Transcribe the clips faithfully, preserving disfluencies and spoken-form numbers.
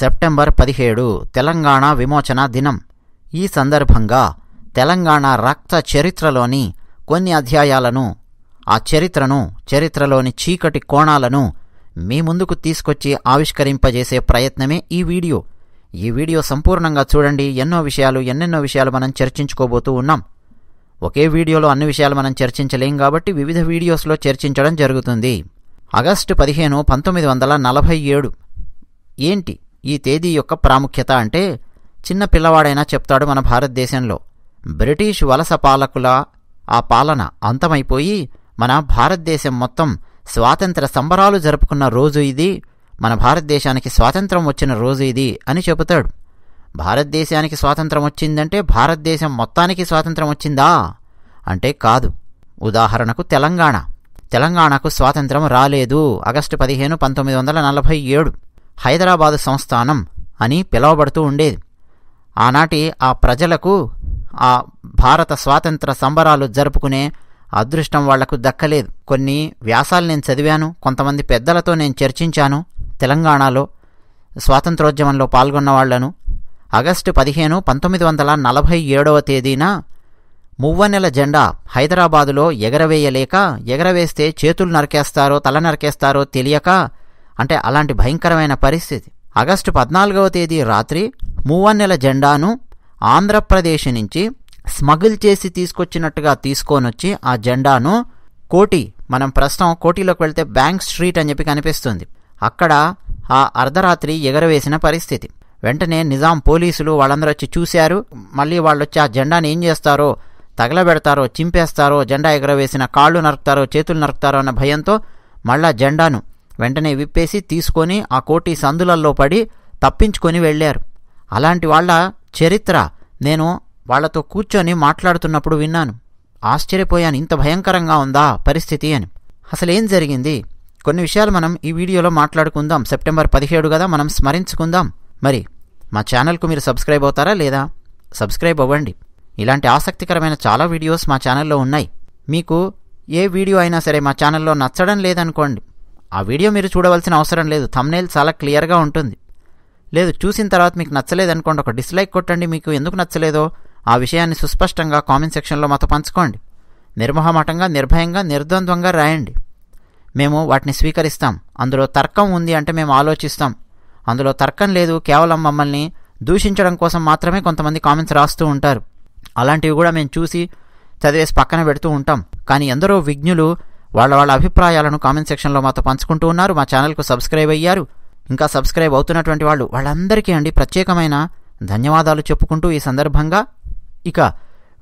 September పదిహేడు తెలంగాణ విమోచన దినం। ఈ సందర్భంగా తెలంగాణ రక్త చరిత్రలోని కొన్ని అధ్యాయాలను, ఆ చరిత్రను, చరిత్రలోని చీకటి కోణాలను మీ ముందుకు తీసుకొచ్చి ఆవిష్కరింపజేసే ప్రయత్నమే ఈ వీడియో। ఈ వీడియో సంపూర్ణంగా చూడండి। ఎన్నో విషయాలు ఎన్నెన్నో విషయాలు మనం చర్చించుకోబోతూ ఉన్నాం। ఒకే వీడియోలో అన్ని విషయాలు మనం చర్చించలేం కాబట్టి వివిధ వీడియోస్లో చర్చించడం జరుగుతుంది। ఆగస్టు పదిహేను పంతొమ్మిది వందల నలభై ఏడు ఏంటి ఈ తేదీ యొక్క ప్రాముఖ్యత అంటే, చిన్న పిల్లవాడైనా చెప్తాడు మన భారతదేశంలో బ్రిటిష్ వలస పాలకుల ఆ పాలన అంతమైపోయి మన భారతదేశం మొత్తం స్వాతంత్ర సంబరాలు జరుపుకున్న రోజు ఇది, మన భారతదేశానికి స్వాతంత్రం వచ్చిన రోజు ఇది అని చెబుతాడు। భారతదేశానికి స్వాతంత్రం వచ్చిందంటే భారతదేశం మొత్తానికి స్వాతంత్రం వచ్చిందా అంటే కాదు। ఉదాహరణకు తెలంగాణ, తెలంగాణకు స్వాతంత్రం రాలేదు ఆగస్టు పదిహేను పంతొమ్మిది వందల నలభై ఏడు హైదరాబాదు సంస్థానం అని పిలువబడుతూ ఉండేది। ఆనాటి ఆ ప్రజలకు ఆ భారత స్వాతంత్ర సంబరాలు జరుపుకునే అదృష్టం వాళ్లకు దక్కలేదు। కొన్ని వ్యాసాలు నేను చదివాను, కొంతమంది పెద్దలతో నేను చర్చించాను, తెలంగాణలో స్వాతంత్రోద్యమంలో పాల్గొన్న వాళ్లను। ఆగస్టు పదిహేను పంతొమ్మిది వందల నలభై ఏడవ తేదీన మువ్వనెల జెండా హైదరాబాదులో ఎగరవేయలేక, ఎగరవేస్తే చేతులు నరికేస్తారో తల నరికేస్తారో తెలియక, అంటే అలాంటి భయంకరమైన పరిస్థితి। ఆగస్టు పద్నాలుగవ తేదీ రాత్రి మువ్వన్నెల జెండాను ఆంధ్రప్రదేశ్ నుంచి స్మగుల్ చేసి తీసుకొచ్చినట్టుగా తీసుకొనొచ్చి ఆ జెండాను కోటి, మనం ప్రస్తుతం కోటిలోకి వెళ్తే బ్యాంక్ స్ట్రీట్ అని చెప్పి కనిపిస్తుంది, అక్కడ ఆ అర్ధరాత్రి ఎగరవేసిన పరిస్థితి। వెంటనే నిజాం పోలీసులు వాళ్ళందరూ వచ్చి చూశారు। మళ్ళీ వాళ్ళు వచ్చి ఆ జెండాను ఏం చేస్తారో, తగలబెడతారో, చింపేస్తారో, జెండా ఎగరవేసిన కాళ్ళు నరుకుతారో, చేతులు నరుకుతారో అన్న భయంతో మళ్ళా జెండాను వెంటనే విప్పేసి తీసుకొని ఆ కోటి సందులల్లో పడి తప్పించుకొని వెళ్ళారు। అలాంటి వాళ్ళ చరిత్ర నేను వాళ్లతో కూర్చొని మాట్లాడుతున్నప్పుడు విన్నాను, ఆశ్చర్యపోయాను, ఇంత భయంకరంగా ఉందా పరిస్థితి అని। అసలేం జరిగింది, కొన్ని విషయాలు మనం ఈ వీడియోలో మాట్లాడుకుందాం। సెప్టెంబర్ పదిహేడు కదా, మనం స్మరించుకుందాం। మరి మా ఛానల్కు మీరు సబ్స్క్రైబ్ అవుతారా లేదా? సబ్స్క్రైబ్ అవ్వండి। ఇలాంటి ఆసక్తికరమైన చాలా వీడియోస్ మా ఛానల్లో ఉన్నాయి। మీకు ఏ వీడియో అయినా సరే మా ఛానల్లో నచ్చడం లేదనుకోండి, ఆ వీడియో మీరు చూడవలసిన అవసరం లేదు, థంబ్నెయిల్ చాలా క్లియర్గా ఉంటుంది। లేదు చూసిన తర్వాత మీకు నచ్చలేదనుకోండి, ఒక డిస్లైక్ కొట్టండి, మీకు ఎందుకు నచ్చలేదో ఆ విషయాన్ని సుస్పష్టంగా కామెంట్ సెక్షన్లో మాతో పంచుకోండి। నిర్మోహమాటంగా, నిర్భయంగా, నిర్ద్వంద్వంగా రాయండి, మేము వాటిని స్వీకరిస్తాం। అందులో తర్కం ఉంది అంటే మేము ఆలోచిస్తాం, అందులో తర్కం లేదు, కేవలం మమ్మల్ని దూషించడం కోసం మాత్రమే కొంతమంది కామెంట్స్ రాస్తూ ఉంటారు, అలాంటివి కూడా మేము చూసి చదివేసి పక్కన పెడుతూ ఉంటాం। కానీ ఎందరో విజ్ఞులు వాళ్ళ వాళ్ళ అభిప్రాయాలను కామెంట్ సెక్షన్లో మాతో పంచుకుంటూ ఉన్నారు, మా ఛానల్కు సబ్స్క్రైబ్ అయ్యారు। ఇంకా సబ్స్క్రైబ్ అవుతున్నటువంటి వాళ్ళు వాళ్ళందరికీ అండి ప్రత్యేకమైన ధన్యవాదాలు చెప్పుకుంటూ ఈ సందర్భంగా ఇక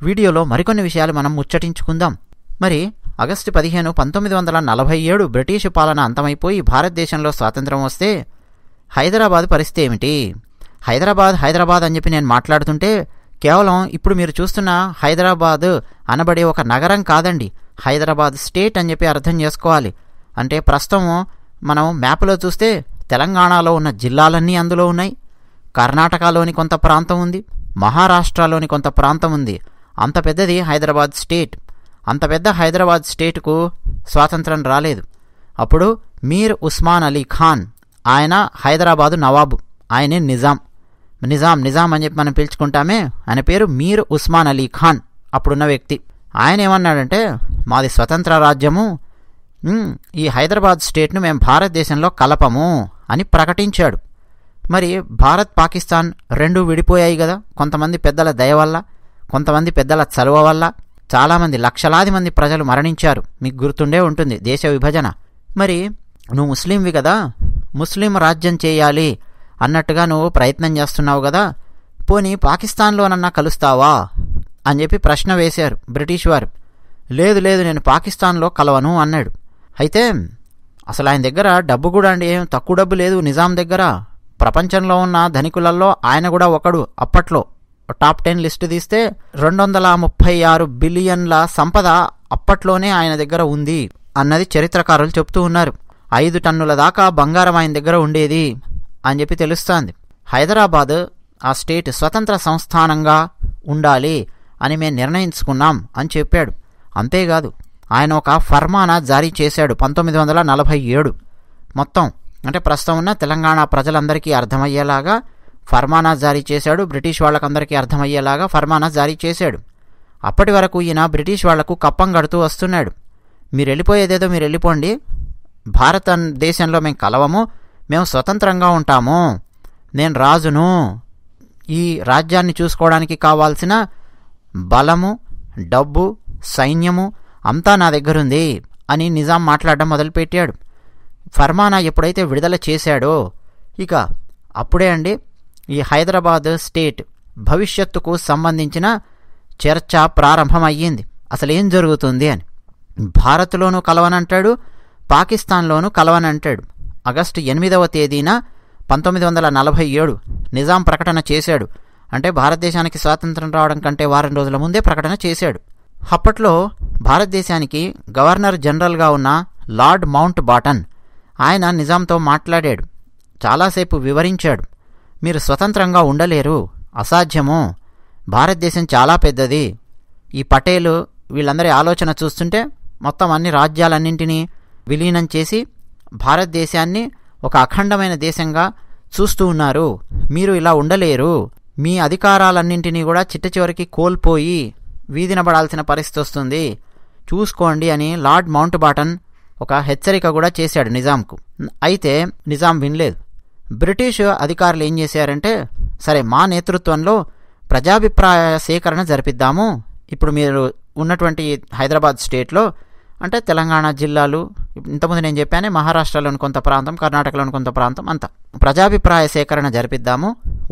వీడియోలో మరికొన్ని విషయాలు మనం ముచ్చటించుకుందాం। మరి ఆగస్టు పదిహేను పంతొమ్మిది వందల నలభై ఏడు బ్రిటిషు పాలన అంతమైపోయి భారతదేశంలో స్వాతంత్రం వస్తే హైదరాబాద్ పరిస్థితి ఏమిటి? హైదరాబాద్ హైదరాబాద్ అని చెప్పి నేను మాట్లాడుతుంటే కేవలం ఇప్పుడు మీరు చూస్తున్న హైదరాబాద్ అనబడే ఒక నగరం కాదండి, హైదరాబాద్ స్టేట్ అని చెప్పి అర్థం చేసుకోవాలి। అంటే ప్రస్తుతం మనం మ్యాప్లో చూస్తే తెలంగాణలో ఉన్న జిల్లాలన్నీ అందులో ఉన్నాయి, కర్ణాటకలోని కొంత ప్రాంతం ఉంది, మహారాష్ట్రలోని కొంత ప్రాంతం ఉంది, అంత పెద్దది హైదరాబాద్ స్టేట్। అంత పెద్ద హైదరాబాద్ స్టేట్కు స్వాతంత్రం రాలేదు। అప్పుడు మీర్ ఉస్మాన్ అలీ ఖాన్, ఆయన హైదరాబాదు నవాబు, ఆయనే నిజాం, నిజాం నిజాం అని చెప్పి మనం పిలుచుకుంటామే, ఆయన పేరు మీర్ ఉస్మాన్ అలీ ఖాన్ అప్పుడున్న వ్యక్తి। ఆయన ఏమన్నాడంటే, మాది స్వతంత్ర రాజ్యము, ఈ హైదరాబాద్ స్టేట్ను మేము భారతదేశంలో కలపము అని ప్రకటించాడు। మరి భారత్, పాకిస్తాన్ రెండూ విడిపోయాయి కదా, కొంతమంది పెద్దల దయ వల్ల, కొంతమంది పెద్దల చలువ వల్ల చాలామంది లక్షలాది మంది ప్రజలు మరణించారు, మీకు గుర్తుండే ఉంటుంది దేశ విభజన। మరి నువ్వు ముస్లింవి కదా, ముస్లిం రాజ్యం చేయాలి అన్నట్టుగా నువ్వు ప్రయత్నం చేస్తున్నావు కదా, పోనీ పాకిస్తాన్లోనన్నా కలుస్తావా అని చెప్పి ప్రశ్న వేశారు బ్రిటిష్ వారు। లేదు లేదు నేను పాకిస్తాన్లో కలవను అన్నాడు। అయితే అసలు ఆయన దగ్గర డబ్బు కూడా అండి, ఏం తక్కువ డబ్బు లేదు నిజాం దగ్గర, ప్రపంచంలో ఉన్న ధనికులలో ఆయన కూడా ఒకడు। అప్పట్లో టాప్ టెన్ లిస్టు తీస్తే రెండు వందల ముప్పై ఆరు బిలియన్ల సంపద అప్పట్లోనే ఆయన దగ్గర ఉంది అన్నది చరిత్రకారులు చెప్తూ ఉన్నారు। ఐదు టన్నుల దాకా బంగారం ఆయన దగ్గర ఉండేది అని చెప్పి తెలుస్తోంది। హైదరాబాద్ ఆ స్టేట్ స్వతంత్ర సంస్థానంగా ఉండాలి అని మేము నిర్ణయించుకున్నాం అని చెప్పాడు। అంతేకాదు ఆయన ఒక ఫర్మానా జారీ చేశాడు పంతొమ్మిది వందల నలభై ఏడు, మొత్తం అంటే ప్రస్తుతం ఉన్న తెలంగాణ ప్రజలందరికీ అర్థమయ్యేలాగా ఫర్మానా జారీ చేశాడు. బ్రిటిష్ వాళ్ళకందరికీ అర్థమయ్యేలాగా ఫర్మానా జారీ చేశాడు. అప్పటి వరకు ఈయన బ్రిటిష్ వాళ్లకు కప్పం కడుతూ వస్తున్నాడు. మీరు వెళ్ళిపోయేదేదో మీరు వెళ్ళిపోండి, భారత దేశంలో మేము కలవము, మేము స్వతంత్రంగా ఉంటాము, నేను రాజును, ఈ రాజ్యాన్ని చూసుకోవడానికి కావాల్సిన బలము, డబ్బు, సైన్యము అంతా నా దగ్గరుంది అని నిజాం మాట్లాడడం మొదలుపెట్టాడు. ఫర్మానా ఎప్పుడైతే విడుదల చేశాడో ఇక అప్పుడే అండి ఈ హైదరాబాద్ స్టేట్ భవిష్యత్తుకు సంబంధించిన చర్చ ప్రారంభమయ్యింది. అసలు ఏం జరుగుతుంది అని. భారత్లోనూ కలవనంటాడు, పాకిస్తాన్లోనూ కలవనంటాడు. ఆగస్టు ఎనిమిదవ తేదీన పంతొమ్మిది వందల నలభై ఏడు నిజాం ప్రకటన చేశాడు. అంటే భారతదేశానికి స్వాతంత్రం రావడం కంటే వారం రోజుల ముందే ప్రకటన చేశాడు. అప్పట్లో భారతదేశానికి గవర్నర్ జనరల్గా ఉన్న లార్డ్ మౌంట్ బాటన్ ఆయన నిజాంతో మాట్లాడాడు, చాలాసేపు వివరించాడు. మీరు స్వతంత్రంగా ఉండలేరు, అసాధ్యము, భారతదేశం చాలా పెద్దది. ఈ పటేలు వీళ్ళందరి ఆలోచన చూస్తుంటే మొత్తం అన్ని రాజ్యాలన్నింటినీ విలీనం చేసి భారతదేశాన్ని ఒక అఖండమైన దేశంగా చూస్తూ ఉన్నారు, మీరు ఇలా ఉండలేరు, మీ అధికారాలన్నింటినీ కూడా చిట్ట చివరికి కోల్పోయి వీధినబడాల్సిన పరిస్థితి వస్తుంది, చూసుకోండి అని లార్డ్ మౌంట్ బాటన్ ఒక హెచ్చరిక కూడా చేశాడు నిజాంకు. అయితే నిజాం వినలేదు. బ్రిటిష్ అధికారులు ఏం చేశారంటే, సరే మా నేతృత్వంలో ప్రజాభిప్రాయ సేకరణ జరిపిద్దాము, ఇప్పుడు మీరు ఉన్నటువంటి హైదరాబాద్ స్టేట్లో అంటే తెలంగాణ జిల్లాలు, ఇంతకుముందు నేను చెప్పానే మహారాష్ట్రలోని కొంత ప్రాంతం, కర్ణాటకలోని కొంత ప్రాంతం అంతా ప్రజాభిప్రాయ సేకరణ జరిపిద్దాము,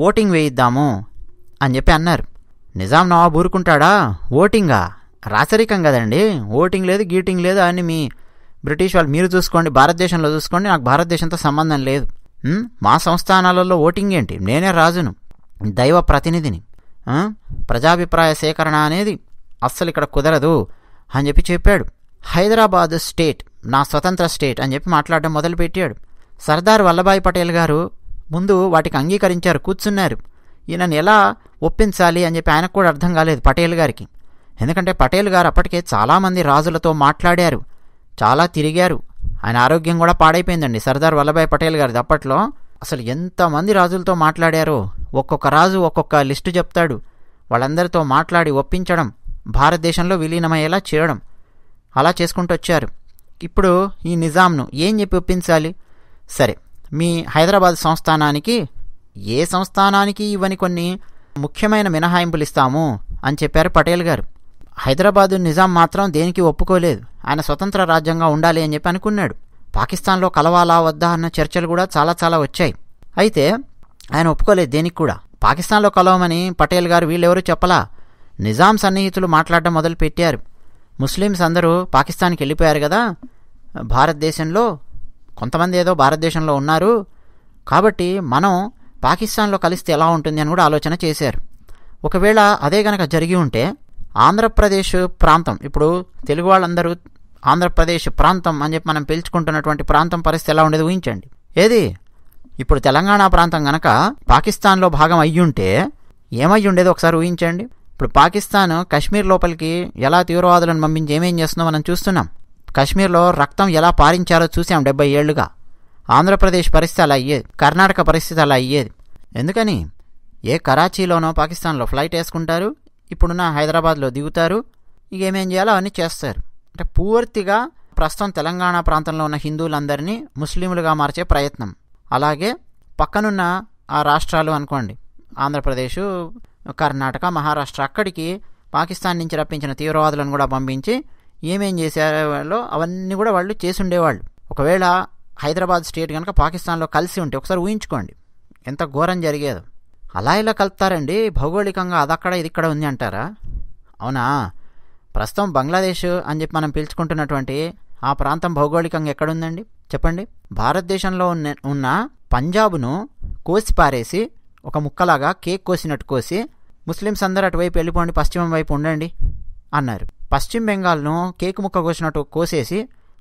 ఓటింగ్ వేయిద్దాము అని చెప్పి అన్నారు. నిజాం నవాబ్ ఊరుకుంటాడా? ఓటింగా? రాచరికం కదండి, ఓటింగ్ లేదు, గీటింగ్ లేదు, అని మీ బ్రిటిష్ వాళ్ళు మీరు చూసుకోండి, భారతదేశంలో చూసుకోండి, నాకు భారతదేశంతో సంబంధం లేదు, మా సంస్థానాలలో ఓటింగ్ ఏంటి, నేనే రాజును, దైవ ప్రతినిధిని, ప్రజాభిప్రాయ సేకరణ అనేది అస్సలు ఇక్కడ కుదరదు అని చెప్పి చెప్పాడు. హైదరాబాద్ స్టేట్ నా స్వతంత్ర స్టేట్ అని చెప్పి మాట్లాడడం మొదలుపెట్టాడు. సర్దార్ వల్లభాయ్ పటేల్ గారు ముందు వాటికి అంగీకరించారు, కూర్చున్నారు. ఈయనను ఎలా ఒప్పించాలి అని చెప్పి ఆయనకు కూడా అర్థం కాలేదు పటేల్ గారికి. ఎందుకంటే పటేల్ గారు అప్పటికే చాలామంది రాజులతో మాట్లాడారు, చాలా తిరిగారు. ఆయన ఆరోగ్యం కూడా పాడైపోయిందండి సర్దార్ వల్లభాయ్ పటేల్ గారిది. అప్పట్లో అసలు ఎంతమంది రాజులతో మాట్లాడారో, ఒక్కొక్క రాజు ఒక్కొక్క లిస్టు చెప్తాడు. వాళ్ళందరితో మాట్లాడి ఒప్పించడం, భారతదేశంలో విలీనమయ్యేలా చేయడం, అలా చేసుకుంటూ వచ్చారు. ఇప్పుడు ఈ నిజాంను ఏం చెప్పి ఒప్పించాలి? సరే, మీ హైదరాబాద్ సంస్థానానికి ఏ సంస్థానానికి ఇవన్నీ కొన్ని ముఖ్యమైన మినహాయింపులు ఇస్తాము అని చెప్పారు పటేల్ గారు. హైదరాబాదు నిజాం మాత్రం దేనికి ఒప్పుకోలేదు. ఆయన స్వతంత్ర రాజ్యంగా ఉండాలి అని చెప్పి అనుకున్నాడు. పాకిస్తాన్లో కలవాలా వద్దా అన్న చర్చలు కూడా చాలా చాలా వచ్చాయి. అయితే ఆయన ఒప్పుకోలేదు దేనికి కూడా. పాకిస్తాన్లో కలవమని పటేల్ గారు వీళ్ళెవరూ చెప్పలా. నిజాం సన్నిహితులు మాట్లాడడం మొదలుపెట్టారు. ముస్లిమ్స్ అందరూ పాకిస్తాన్కి వెళ్ళిపోయారు కదా, భారతదేశంలో కొంతమంది ఏదో భారతదేశంలో ఉన్నారు, కాబట్టి మనం పాకిస్తాన్లో కలిస్తే ఎలా ఉంటుంది అని కూడా ఆలోచన చేశారు. ఒకవేళ అదే గనక జరిగి ఉంటే ఆంధ్రప్రదేశ్ ప్రాంతం, ఇప్పుడు తెలుగు వాళ్ళందరూ ఆంధ్రప్రదేశ్ ప్రాంతం అని చెప్పి మనం పిలుచుకుంటున్నటువంటి ప్రాంతం పరిస్థితి ఎలా ఉండేది ఊహించండి. ఏది ఇప్పుడు తెలంగాణ ప్రాంతం గనక పాకిస్తాన్లో భాగం అయ్యుంటే ఏమై ఉండేది ఒకసారి ఊహించండి. ఇప్పుడు పాకిస్తాన్ కశ్మీర్ లోపలికి ఎలా తీవ్రవాదులను పంపించి ఏమేం చేస్తుందో మనం చూస్తున్నాం. కశ్మీర్లో రక్తం ఎలా పారించారో చూసాం డెబ్బై ఏళ్లుగా. ఆంధ్రప్రదేశ్ పరిస్థితి అలా అయ్యేది, కర్ణాటక పరిస్థితి అలా అయ్యేది. ఎందుకని ఏ కరాచీలోనో పాకిస్తాన్లో ఫ్లైట్ వేసుకుంటారు, ఇప్పుడున్న హైదరాబాద్లో దిగుతారు, ఇక ఏమేం చేయాలో అవన్నీ చేస్తారు. అంటే పూర్తిగా ప్రస్తుతం తెలంగాణ ప్రాంతంలో ఉన్న హిందువులందరినీ ముస్లింలుగా మార్చే ప్రయత్నం. అలాగే పక్కనున్న ఆ రాష్ట్రాలు అనుకోండి, ఆంధ్రప్రదేశ్, కర్ణాటక, మహారాష్ట్ర, అక్కడికి పాకిస్తాన్ నుంచి రప్పించిన తీవ్రవాదులను కూడా పంపించి ఏమేం చేసేవాళ్ళో అవన్నీ కూడా వాళ్ళు చేసుండేవాళ్ళు. ఒకవేళ హైదరాబాద్ స్టేట్ కనుక పాకిస్తాన్లో కలిసి ఉంటే ఒకసారి ఊహించుకోండి ఎంత ఘోరం జరిగేదో. అలా ఇలా కలుపుతారండి, భౌగోళికంగా అదక్కడ ఇది ఇక్కడ ఉంది అంటారా? అవునా, ప్రస్తుతం బంగ్లాదేశ్ అని చెప్పి మనం పిలుచుకుంటున్నటువంటి ఆ ప్రాంతం భౌగోళికంగా ఎక్కడుందండి చెప్పండి? భారతదేశంలో ఉన్న ఉన్న పంజాబ్ను కోసి పారేసి ఒక ముక్కలాగా కేక్ కోసినట్టు కోసి ముస్లిమ్స్ అందరూ అటువైపు వెళ్ళిపోండి, పశ్చిమం వైపు ఉండండి అన్నారు. పశ్చిమ బెంగాల్ను కేక్ ముక్క కోసినట్టు కోసేసి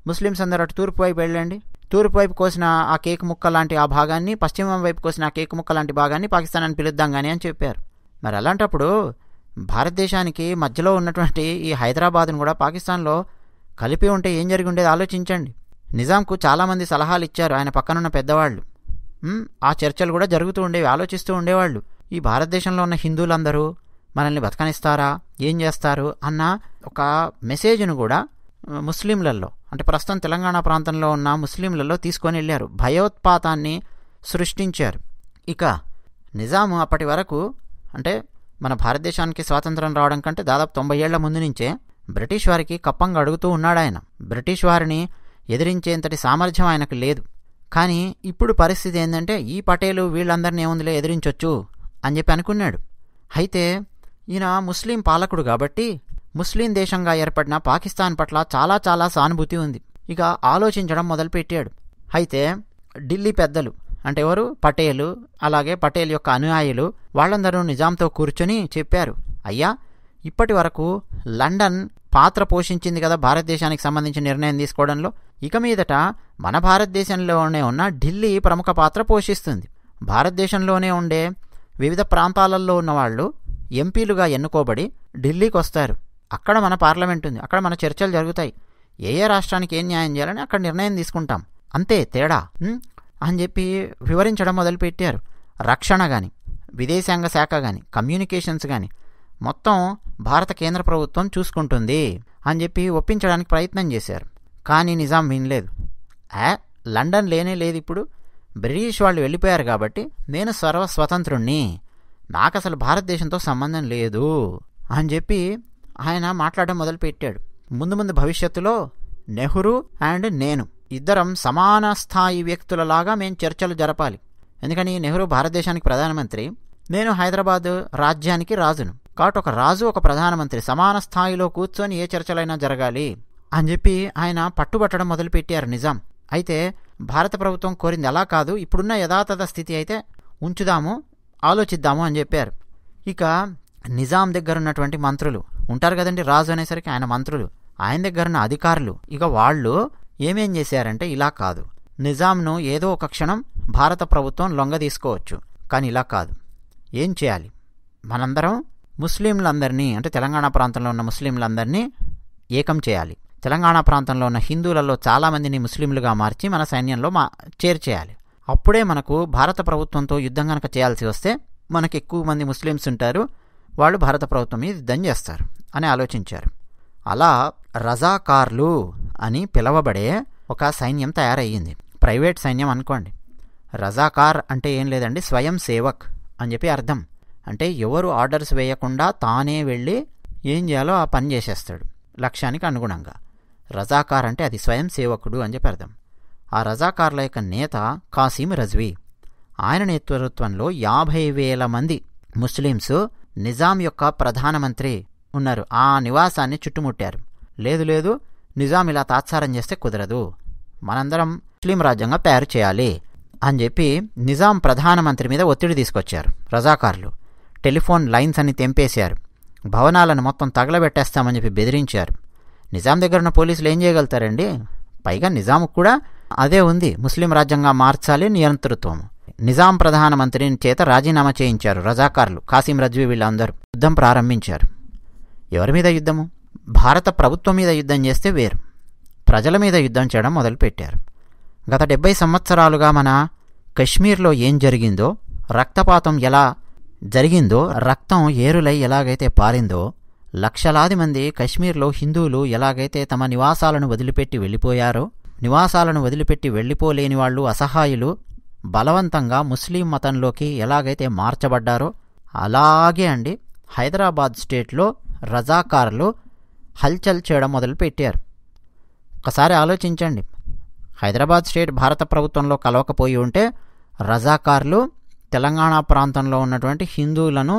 ముస్లిమ్స్ అందరూ అటు తూర్పు వైపు వెళ్ళండి, తూర్పు వైపు కోసిన ఆ కేక్ ముక్క లాంటి ఆ భాగాన్ని, పశ్చిమం వైపు కోసిన ఆ కేక్ ముక్క లాంటి భాగాన్ని పాకిస్తాన్ అని పిలుద్దాం కానీ అని చెప్పారు. మరి అలాంటప్పుడు భారతదేశానికి మధ్యలో ఉన్నటువంటి ఈ హైదరాబాద్ను కూడా పాకిస్తాన్లో కలిపి ఉంటే ఏం జరిగి ఉండేది ఆలోచించండి. నిజాంకు చాలామంది సలహాలు ఇచ్చారు ఆయన పక్కనున్న పెద్దవాళ్ళు. ఆ చర్చలు కూడా జరుగుతూ ఉండేవి, ఆలోచిస్తూ ఉండేవాళ్ళు. ఈ భారతదేశంలో ఉన్న హిందువులందరూ మనల్ని బతకనిస్తారా, ఏం చేస్తారు అన్న ఒక మెసేజ్ను కూడా ముస్లింలలో, అంటే ప్రస్తుతం తెలంగాణ ప్రాంతంలో ఉన్న ముస్లింలలో తీసుకొని వెళ్ళారు, భయోత్పాతాన్ని సృష్టించారు. ఇక నిజాము అప్పటి వరకు, అంటే మన భారతదేశానికి స్వాతంత్రం రావడం కంటే దాదాపు తొంభై ఏళ్ల ముందు నుంచే బ్రిటిష్ వారికి కప్పంగా అడుగుతూ ఉన్నాడు. ఆయన బ్రిటిష్ వారిని ఎదిరించేంతటి సామర్థ్యం ఆయనకు లేదు. కానీ ఇప్పుడు పరిస్థితి ఏంటంటే ఈ పటేలు వీళ్ళందరినీ ఏముందిలే ఎదిరించవచ్చు అని చెప్పి అనుకున్నాడు. అయితే ఈయన ముస్లిం పాలకుడు కాబట్టి ముస్లిం దేశంగా ఏర్పడిన పాకిస్తాన్ పట్ల చాలా చాలా సానుభూతి ఉంది. ఇక ఆలోచించడం మొదలుపెట్టాడు. అయితే ఢిల్లీ పెద్దలు, అంటే ఎవరు, పటేలు, అలాగే పటేల్ యొక్క అనుయాయులు, వాళ్ళందరూ నిజాంతో కూర్చొని చెప్పారు, అయ్యా ఇప్పటి వరకు లండన్ పాత్ర పోషించింది కదా భారతదేశానికి సంబంధించిన నిర్ణయం తీసుకోవడంలో, ఇక మీదట మన భారతదేశంలోనే ఉన్న ఢిల్లీ ప్రముఖ పాత్ర పోషిస్తుంది. భారతదేశంలోనే ఉండే వివిధ ప్రాంతాలలో ఉన్నవాళ్ళు ఎంపీలుగా ఎన్నుకోబడి ఢిల్లీకి వస్తారు. అక్కడ మన పార్లమెంట్ ఉంది, అక్కడ మన చర్చలు జరుగుతాయి, ఏ ఏ రాష్ట్రానికి ఏం న్యాయం చేయాలని అక్కడ నిర్ణయం తీసుకుంటాం, అంతే తేడా అని చెప్పి వివరించడం మొదలుపెట్టారు. రక్షణ కానీ, విదేశాంగ శాఖ కానీ, కమ్యూనికేషన్స్ కానీ మొత్తం భారత కేంద్ర ప్రభుత్వం చూసుకుంటుంది అని చెప్పి ఒప్పించడానికి ప్రయత్నం చేశారు. కానీ నిజాం వినలేదు. ఆ లండన్ లేనే లేదు, ఇప్పుడు బ్రిటిష్ వాళ్ళు వెళ్ళిపోయారు కాబట్టి నేను సర్వస్వతంత్రుణ్ణి, నాకు అసలు భారతదేశంతో సంబంధం లేదు అని చెప్పి ఆయన మాట్లాడడం మొదలుపెట్టాడు. ముందు ముందు భవిష్యత్తులో నెహ్రూ అండ్ నేను ఇద్దరం సమాన స్థాయి వ్యక్తులలాగా మేము చర్చలు జరపాలి. ఎందుకని నెహ్రూ భారతదేశానికి ప్రధానమంత్రి, నేను హైదరాబాద్ రాజ్యానికి రాజును కాబట్టి ఒక రాజు ఒక ప్రధానమంత్రి సమాన స్థాయిలో కూర్చొని ఏ చర్చలైనా జరగాలి అని చెప్పి ఆయన పట్టుబట్టడం మొదలుపెట్టారు నిజాం. అయితే భారత ప్రభుత్వం కోరింది అలా కాదు, ఇప్పుడున్న యథాతథ స్థితి అయితే ఉంచుదాము, ఆలోచిద్దాము అని చెప్పారు. ఇక నిజాం దగ్గర ఉన్నటువంటి మంత్రులు ఉంటారు కదండి, రాజు అనేసరికి ఆయన మంత్రులు, ఆయన దగ్గర ఉన్న అధికారులు, ఇక వాళ్ళు ఏమేం చేశారంటే ఇలా కాదు, నిజాంను ఏదో ఒక క్షణం భారత ప్రభుత్వం లొంగ తీసుకోవచ్చు, కానీ ఇలా కాదు, ఏం చేయాలి, మనందరం ముస్లింలందరినీ, అంటే తెలంగాణ ప్రాంతంలో ఉన్న ముస్లింలందరినీ ఏకం చేయాలి, తెలంగాణ ప్రాంతంలో ఉన్న హిందువులలో చాలామందిని ముస్లింలుగా మార్చి మన సైన్యంలో మా చేర్చేయాలి, అప్పుడే మనకు భారత ప్రభుత్వంతో యుద్ధం కనుక చేయాల్సి వస్తే మనకు ఎక్కువ మంది ముస్లిమ్స్ ఉంటారు, వాళ్ళు భారత ప్రభుత్వం మీద యుద్ధం చేస్తారు అని ఆలోచించారు. అలా రజాకార్లు అని పిలవబడే ఒక సైన్యం తయారయ్యింది, ప్రైవేట్ సైన్యం అనుకోండి. రజాకార్ అంటే ఏం లేదండి, స్వయం సేవక్ అని చెప్పి అర్థం. అంటే ఎవరు ఆర్డర్స్ వేయకుండా తానే వెళ్ళి ఏం చేయాలో ఆ పని చేసేస్తాడు లక్ష్యానికి అనుగుణంగా. రజాకార్ అంటే అది స్వయం సేవకుడు అని చెప్పి అర్థం. ఆ రజాకార్ల యొక్క నేత ఖాసీం రజ్వీ, ఆయన నేతృత్వంలో యాభై వేల మంది ముస్లిమ్స్ నిజాం యొక్క ప్రధానమంత్రి ఉన్నారు ఆ నివాసాన్ని చుట్టుముట్టారు. లేదు లేదు, నిజాం ఇలా తాత్సారం చేస్తే కుదరదు, మనందరం ముస్లిం రాజ్యంగా తయారు చేయాలి అని చెప్పి నిజాం ప్రధానమంత్రి మీద ఒత్తిడి తీసుకొచ్చారు రజాకార్లు. టెలిఫోన్ లైన్స్ అన్ని తెంపేశారు, భవనాలను మొత్తం తగలబెట్టేస్తామని చెప్పి బెదిరించారు. నిజాం దగ్గర ఉన్న పోలీసులు ఏం చేయగలుగుతారండి, పైగా నిజాంకు కూడా అదే ఉంది, ముస్లిం రాజ్యంగా మార్చాలి నియంతృత్వం. నిజాం ప్రధానమంత్రి చేత రాజీనామా చేయించారు రజాకార్లు, ఖాసీం రజ్వీ వీళ్ళందరూ. యుద్ధం ప్రారంభించారు. ఎవరి మీద యుద్ధము, భారత ప్రభుత్వం మీద యుద్ధం చేస్తే వేరు, ప్రజల మీద యుద్ధం చేయడం మొదలుపెట్టారు. గత డెబ్బై సంవత్సరాలుగా మన కశ్మీర్లో ఏం జరిగిందో, రక్తపాతం ఎలా జరిగిందో, రక్తం ఏరులై ఎలాగైతే పారిందో, లక్షలాది మంది కశ్మీర్లో హిందువులు ఎలాగైతే తమ నివాసాలను వదిలిపెట్టి వెళ్ళిపోయారో, నివాసాలను వదిలిపెట్టి వెళ్ళిపోలేని వాళ్ళు అసహాయులు బలవంతంగా ముస్లిం మతంలోకి ఎలాగైతే మార్చబడ్డారో, అలాగే అండి హైదరాబాద్ స్టేట్లో రజాకార్లు హల్చల్ చేయడం మొదలుపెట్టారు. ఒకసారి ఆలోచించండి, హైదరాబాద్ స్టేట్ భారత ప్రభుత్వంలో కలవకపోయి ఉంటే రజాకార్లు తెలంగాణ ప్రాంతంలో ఉన్నటువంటి హిందువులను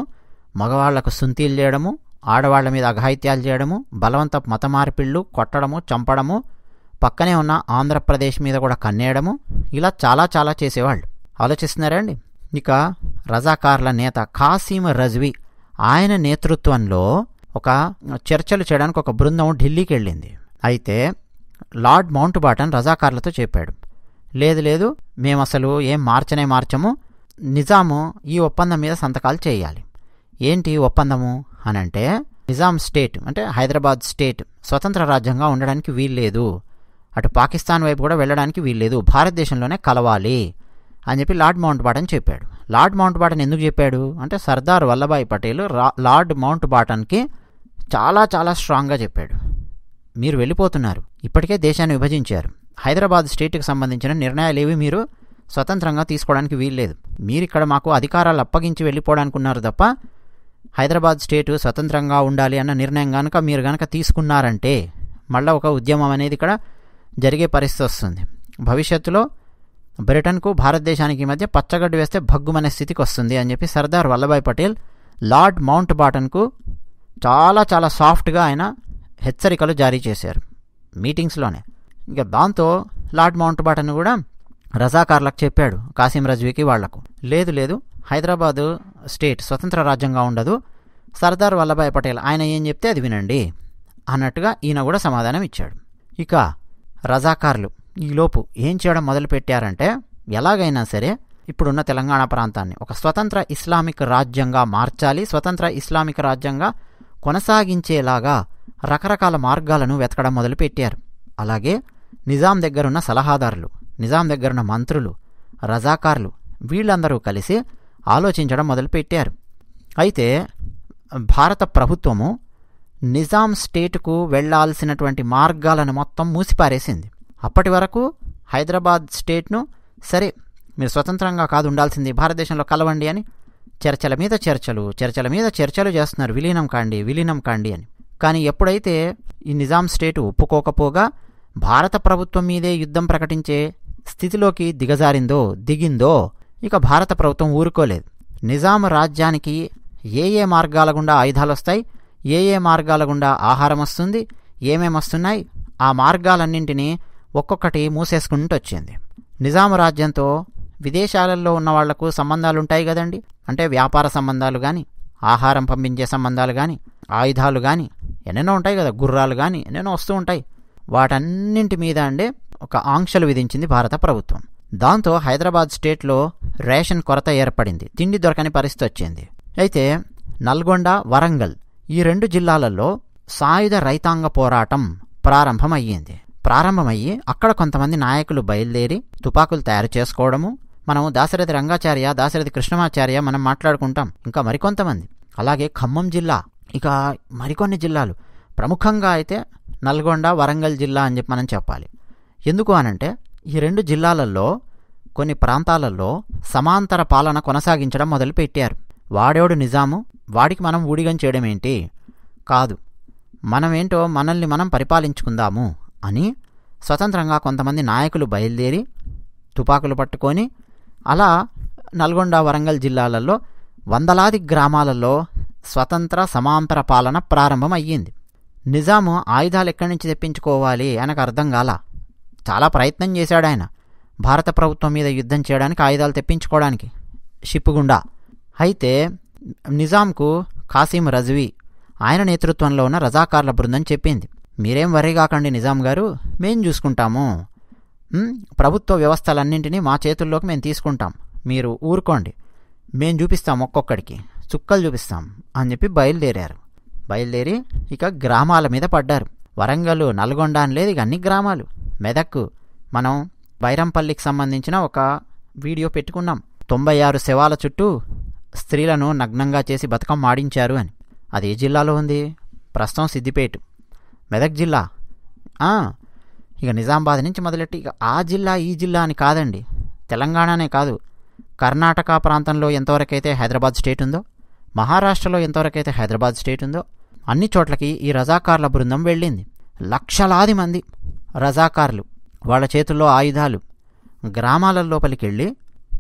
మగవాళ్లకు సుంతీలు చేయడము, ఆడవాళ్ల మీద అఘాయిత్యాలు చేయడము, బలవంత మత మార్పిళ్ళు, కొట్టడము, చంపడము, పక్కనే ఉన్న ఆంధ్రప్రదేశ్ మీద కూడా కన్నేయడము, ఇలా చాలా చాలా చేసేవాళ్ళు. ఆలోచిస్తున్నారండి. ఇక రజాకార్ల నేత ఖాసీం రజ్వీ ఆయన నేతృత్వంలో ఒక చర్చలు చేయడానికి ఒక బృందం ఢిల్లీకి వెళ్ళింది. అయితే లార్డ్ మౌంట్ బాటన్ రజాకార్లతో చెప్పాడు, లేదు లేదు, మేము అసలు ఏం మార్చనే మార్చము, నిజాము ఈ ఒప్పందం మీద సంతకాలు చేయాలి. ఏంటి ఒప్పందము అనంటే, నిజాం స్టేట్ అంటే హైదరాబాద్ స్టేట్ స్వతంత్ర రాజ్యంగా ఉండడానికి వీల్లేదు, అటు పాకిస్తాన్ వైపు కూడా వెళ్ళడానికి వీల్లేదు, భారతదేశంలోనే కలవాలి అని చెప్పి లార్డ్ మౌంట్ బాటన్ చెప్పాడు. లార్డ్ మౌంట్ బాటన్ ఎందుకు చెప్పాడు అంటే సర్దార్ వల్లభాయ్ పటేల్ లార్డ్ మౌంట్ బాటన్కి చాలా చాలా స్ట్రాంగ్గా చెప్పాడు, మీరు వెళ్ళిపోతున్నారు, ఇప్పటికే దేశాన్ని విభజించారు, హైదరాబాద్ స్టేట్కి సంబంధించిన నిర్ణయాలు ఏవి మీరు స్వతంత్రంగా తీసుకోవడానికి వీల్లేదు, మీరు ఇక్కడ మాకు అధికారాలు అప్పగించి వెళ్ళిపోవడానికి ఉన్నారు తప్ప హైదరాబాద్ స్టేటు స్వతంత్రంగా ఉండాలి అన్న నిర్ణయం కనుక మీరు కనుక తీసుకున్నారంటే మళ్ళీ ఒక ఉద్యమం అనేది ఇక్కడ జరిగే పరిస్థితి వస్తుంది. భవిష్యత్తులో బ్రిటన్కు భారతదేశానికి మధ్య పచ్చగడ్డి వేస్తే భగ్గుమనే స్థితికి వస్తుంది అని చెప్పి సర్దార్ వల్లభాయ్ పటేల్ లార్డ్ మౌంట్ బాటన్కు చాలా చాలా సాఫ్ట్గా ఆయన హెచ్చరికలు జారీ చేశారు మీటింగ్స్లోనే. ఇంకా దాంతో లార్డ్ మౌంట్ బాటన్ కూడా రజాకార్లకు చెప్పాడు, కాసిం రజ్వీకి వాళ్లకు, లేదు లేదు హైదరాబాదు స్టేట్ స్వతంత్ర రాజ్యంగా ఉండదు, సర్దార్ వల్లభాయ్ పటేల్ ఆయన ఏం చెప్తే అది వినండి అన్నట్టుగా ఈయన కూడా సమాధానం ఇచ్చాడు. ఇక రజాకార్లు ఈలోపు ఏం చేయడం మొదలుపెట్టారంటే ఎలాగైనా సరే ఇప్పుడున్న తెలంగాణ ప్రాంతాన్ని ఒక స్వతంత్ర ఇస్లామిక్ రాజ్యంగా మార్చాలి, స్వతంత్ర ఇస్లామిక్ రాజ్యంగా కొనసాగించేలాగా రకరకాల మార్గాలను వెతకడం మొదలుపెట్టారు. అలాగే నిజాం దగ్గరున్న సలహాదారులు, నిజాం దగ్గరున్న మంత్రులు, రజాకార్లు వీళ్ళందరూ కలిసి ఆలోచించడం మొదలుపెట్టారు. అయితే భారత ప్రభుత్వము నిజాం స్టేట్కు వెళ్లాల్సినటువంటి మార్గాలను మొత్తం మూసిపారేసింది. అప్పటి వరకు హైదరాబాద్ స్టేట్ను సరే మీరు స్వతంత్రంగా కాదు ఉండాల్సింది, భారతదేశంలో కలవండి అని చర్చల మీద చర్చలు చర్చల మీద చర్చలు చేస్తున్నారు, విలీనం కాండి విలీనం కాండి అని. కానీ ఎప్పుడైతే ఈ నిజాం స్టేటు ఒప్పుకోకపోగా భారత ప్రభుత్వం మీదే యుద్ధం ప్రకటించే స్థితిలోకి దిగజారిందో దిగిందో ఇక భారత ప్రభుత్వం ఊరుకోలేదు. నిజాం రాజ్యానికి ఏ ఏ మార్గాల గుండా ఆయుధాలు వస్తాయి, ఏ ఏ మార్గాల గుండా ఆహారం వస్తుంది, ఏమేమి వస్తున్నాయి, ఆ మార్గాలన్నింటినీ ఒక్కొక్కటి మూసేసుకుంటూ వచ్చింది. నిజాం రాజ్యంతో విదేశాలలో ఉన్న వాళ్లకు సంబంధాలు ఉంటాయి కదండి, అంటే వ్యాపార సంబంధాలు కానీ, ఆహారం పంపించే సంబంధాలు కానీ, ఆయుధాలు కానీ ఎన్నెన్నో ఉంటాయి కదా, గుర్రాలు కానీ ఎన్నెన్నో వస్తూ ఉంటాయి. వాటన్నింటి మీద అండి ఒక ఆంక్షలు విధించింది భారత ప్రభుత్వం. దాంతో హైదరాబాద్ స్టేట్లో రేషన్ కొరత ఏర్పడింది, తిండి దొరకని పరిస్థితి వచ్చింది. అయితే నల్గొండ, వరంగల్ ఈ రెండు జిల్లాలలో సాయుధ రైతాంగ పోరాటం ప్రారంభమయ్యింది. ప్రారంభమయ్యి అక్కడ కొంతమంది నాయకులు బయలుదేరి తుపాకులు తయారు చేసుకోవడము, మనం దాశరథి రంగాచార్య, దాశరథి కృష్ణమాచార్య మనం మాట్లాడుకుంటాం, ఇంకా మరికొంతమంది. అలాగే ఖమ్మం జిల్లా, ఇక మరికొన్ని జిల్లాలు, ప్రముఖంగా అయితే నల్గొండ, వరంగల్ జిల్లా అని చెప్పి మనం చెప్పాలి. ఎందుకు అనంటే ఈ రెండు జిల్లాలలో కొన్ని ప్రాంతాలలో సమాంతర పాలన కొనసాగించడం మొదలుపెట్టారు. వాడేవాడు నిజాము, వాడికి మనం ఊడిగం చేయడం ఏంటి, కాదు మనమేంటో మనల్ని మనం పరిపాలించుకుందాము అని స్వతంత్రంగా కొంతమంది నాయకులు బయలుదేరి తుపాకులు పట్టుకొని అలా నల్గొండ, వరంగల్ జిల్లాలలో వందలాది గ్రామాలలో స్వతంత్ర సమాంతర పాలన ప్రారంభమయ్యింది. నిజాము ఆయుధాలు ఎక్కడి నుంచి తెప్పించుకోవాలి ఆయనకు అర్థం కాల, చాలా ప్రయత్నం చేశాడు ఆయన భారత ప్రభుత్వం మీద యుద్ధం చేయడానికి, ఆయుధాలు తెప్పించుకోవడానికి షిప్పుగుండా. అయితే నిజాంకు ఖాసిం రజ్వీ ఆయన నేతృత్వంలో ఉన్న రజాకార్ల బృందం చెప్పింది, మీరేం వరీ కాకండి నిజాం గారు, మేం చూసుకుంటాము, ప్రభుత్వ వ్యవస్థలన్నింటినీ మా చేతుల్లోకి మేము తీసుకుంటాం, మీరు ఊరుకోండి, మేం చూపిస్తాం ఒక్కొక్కడికి చుక్కలు చూపిస్తాం అని చెప్పి బయలుదేరారు. బయలుదేరి ఇక గ్రామాల మీద పడ్డారు. వరంగల్, నల్గొండ అని లేదు ఇక అన్ని గ్రామాలు. మెదక్, మనం బైరంపల్లికి సంబంధించిన ఒక వీడియో పెట్టుకున్నాం, తొంభై ఆరు శవాల చుట్టూ స్త్రీలను నగ్నంగా చేసి బతుకమ్మ ఆడించారు అని. అది ఏ జిల్లాలో ఉంది, ప్రస్తుతం సిద్దిపేట, మెదక్ జిల్లా. ఇక నిజామాబాద్ నుంచి మొదలెట్టి ఇక ఆ జిల్లా ఈ జిల్లా అని కాదండి, తెలంగాణనే కాదు, కర్ణాటక ప్రాంతంలో ఎంతవరకైతే హైదరాబాద్ స్టేట్ ఉందో, మహారాష్ట్రలో ఎంతవరకైతే హైదరాబాద్ స్టేట్ ఉందో అన్ని చోట్లకి ఈ రజాకార్ల బృందం వెళ్ళింది. లక్షలాది మంది రజాకార్లు, వాళ్ళ చేతుల్లో ఆయుధాలు, గ్రామాల లోపలికి వెళ్ళి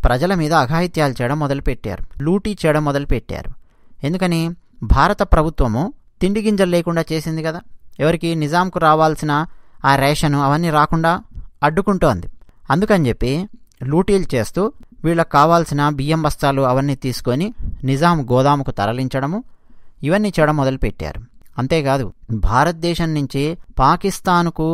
ప్రజల మీద అఘాయిత్యాలు చేయడం మొదలుపెట్టారు, లూటీ చేయడం మొదలుపెట్టారు. ఎందుకని భారత ప్రభుత్వము తిండి గింజలు లేకుండా చేసింది కదా, ఎవరికి నిజాంకు రావాల్సిన ఆ రేషను అవన్నీ రాకుండా అడ్డుకుంటోంది. అందుకని చెప్పి లూటీలు చేస్తూ వీళ్ళకి కావాల్సిన బియ్యం బస్తాలు అవన్నీ తీసుకొని నిజాం గోదాముకు తరలించడము ఇవన్నీ చేయడం మొదలుపెట్టారు. అంతేకాదు భారతదేశం నుంచి పాకిస్తాన్కు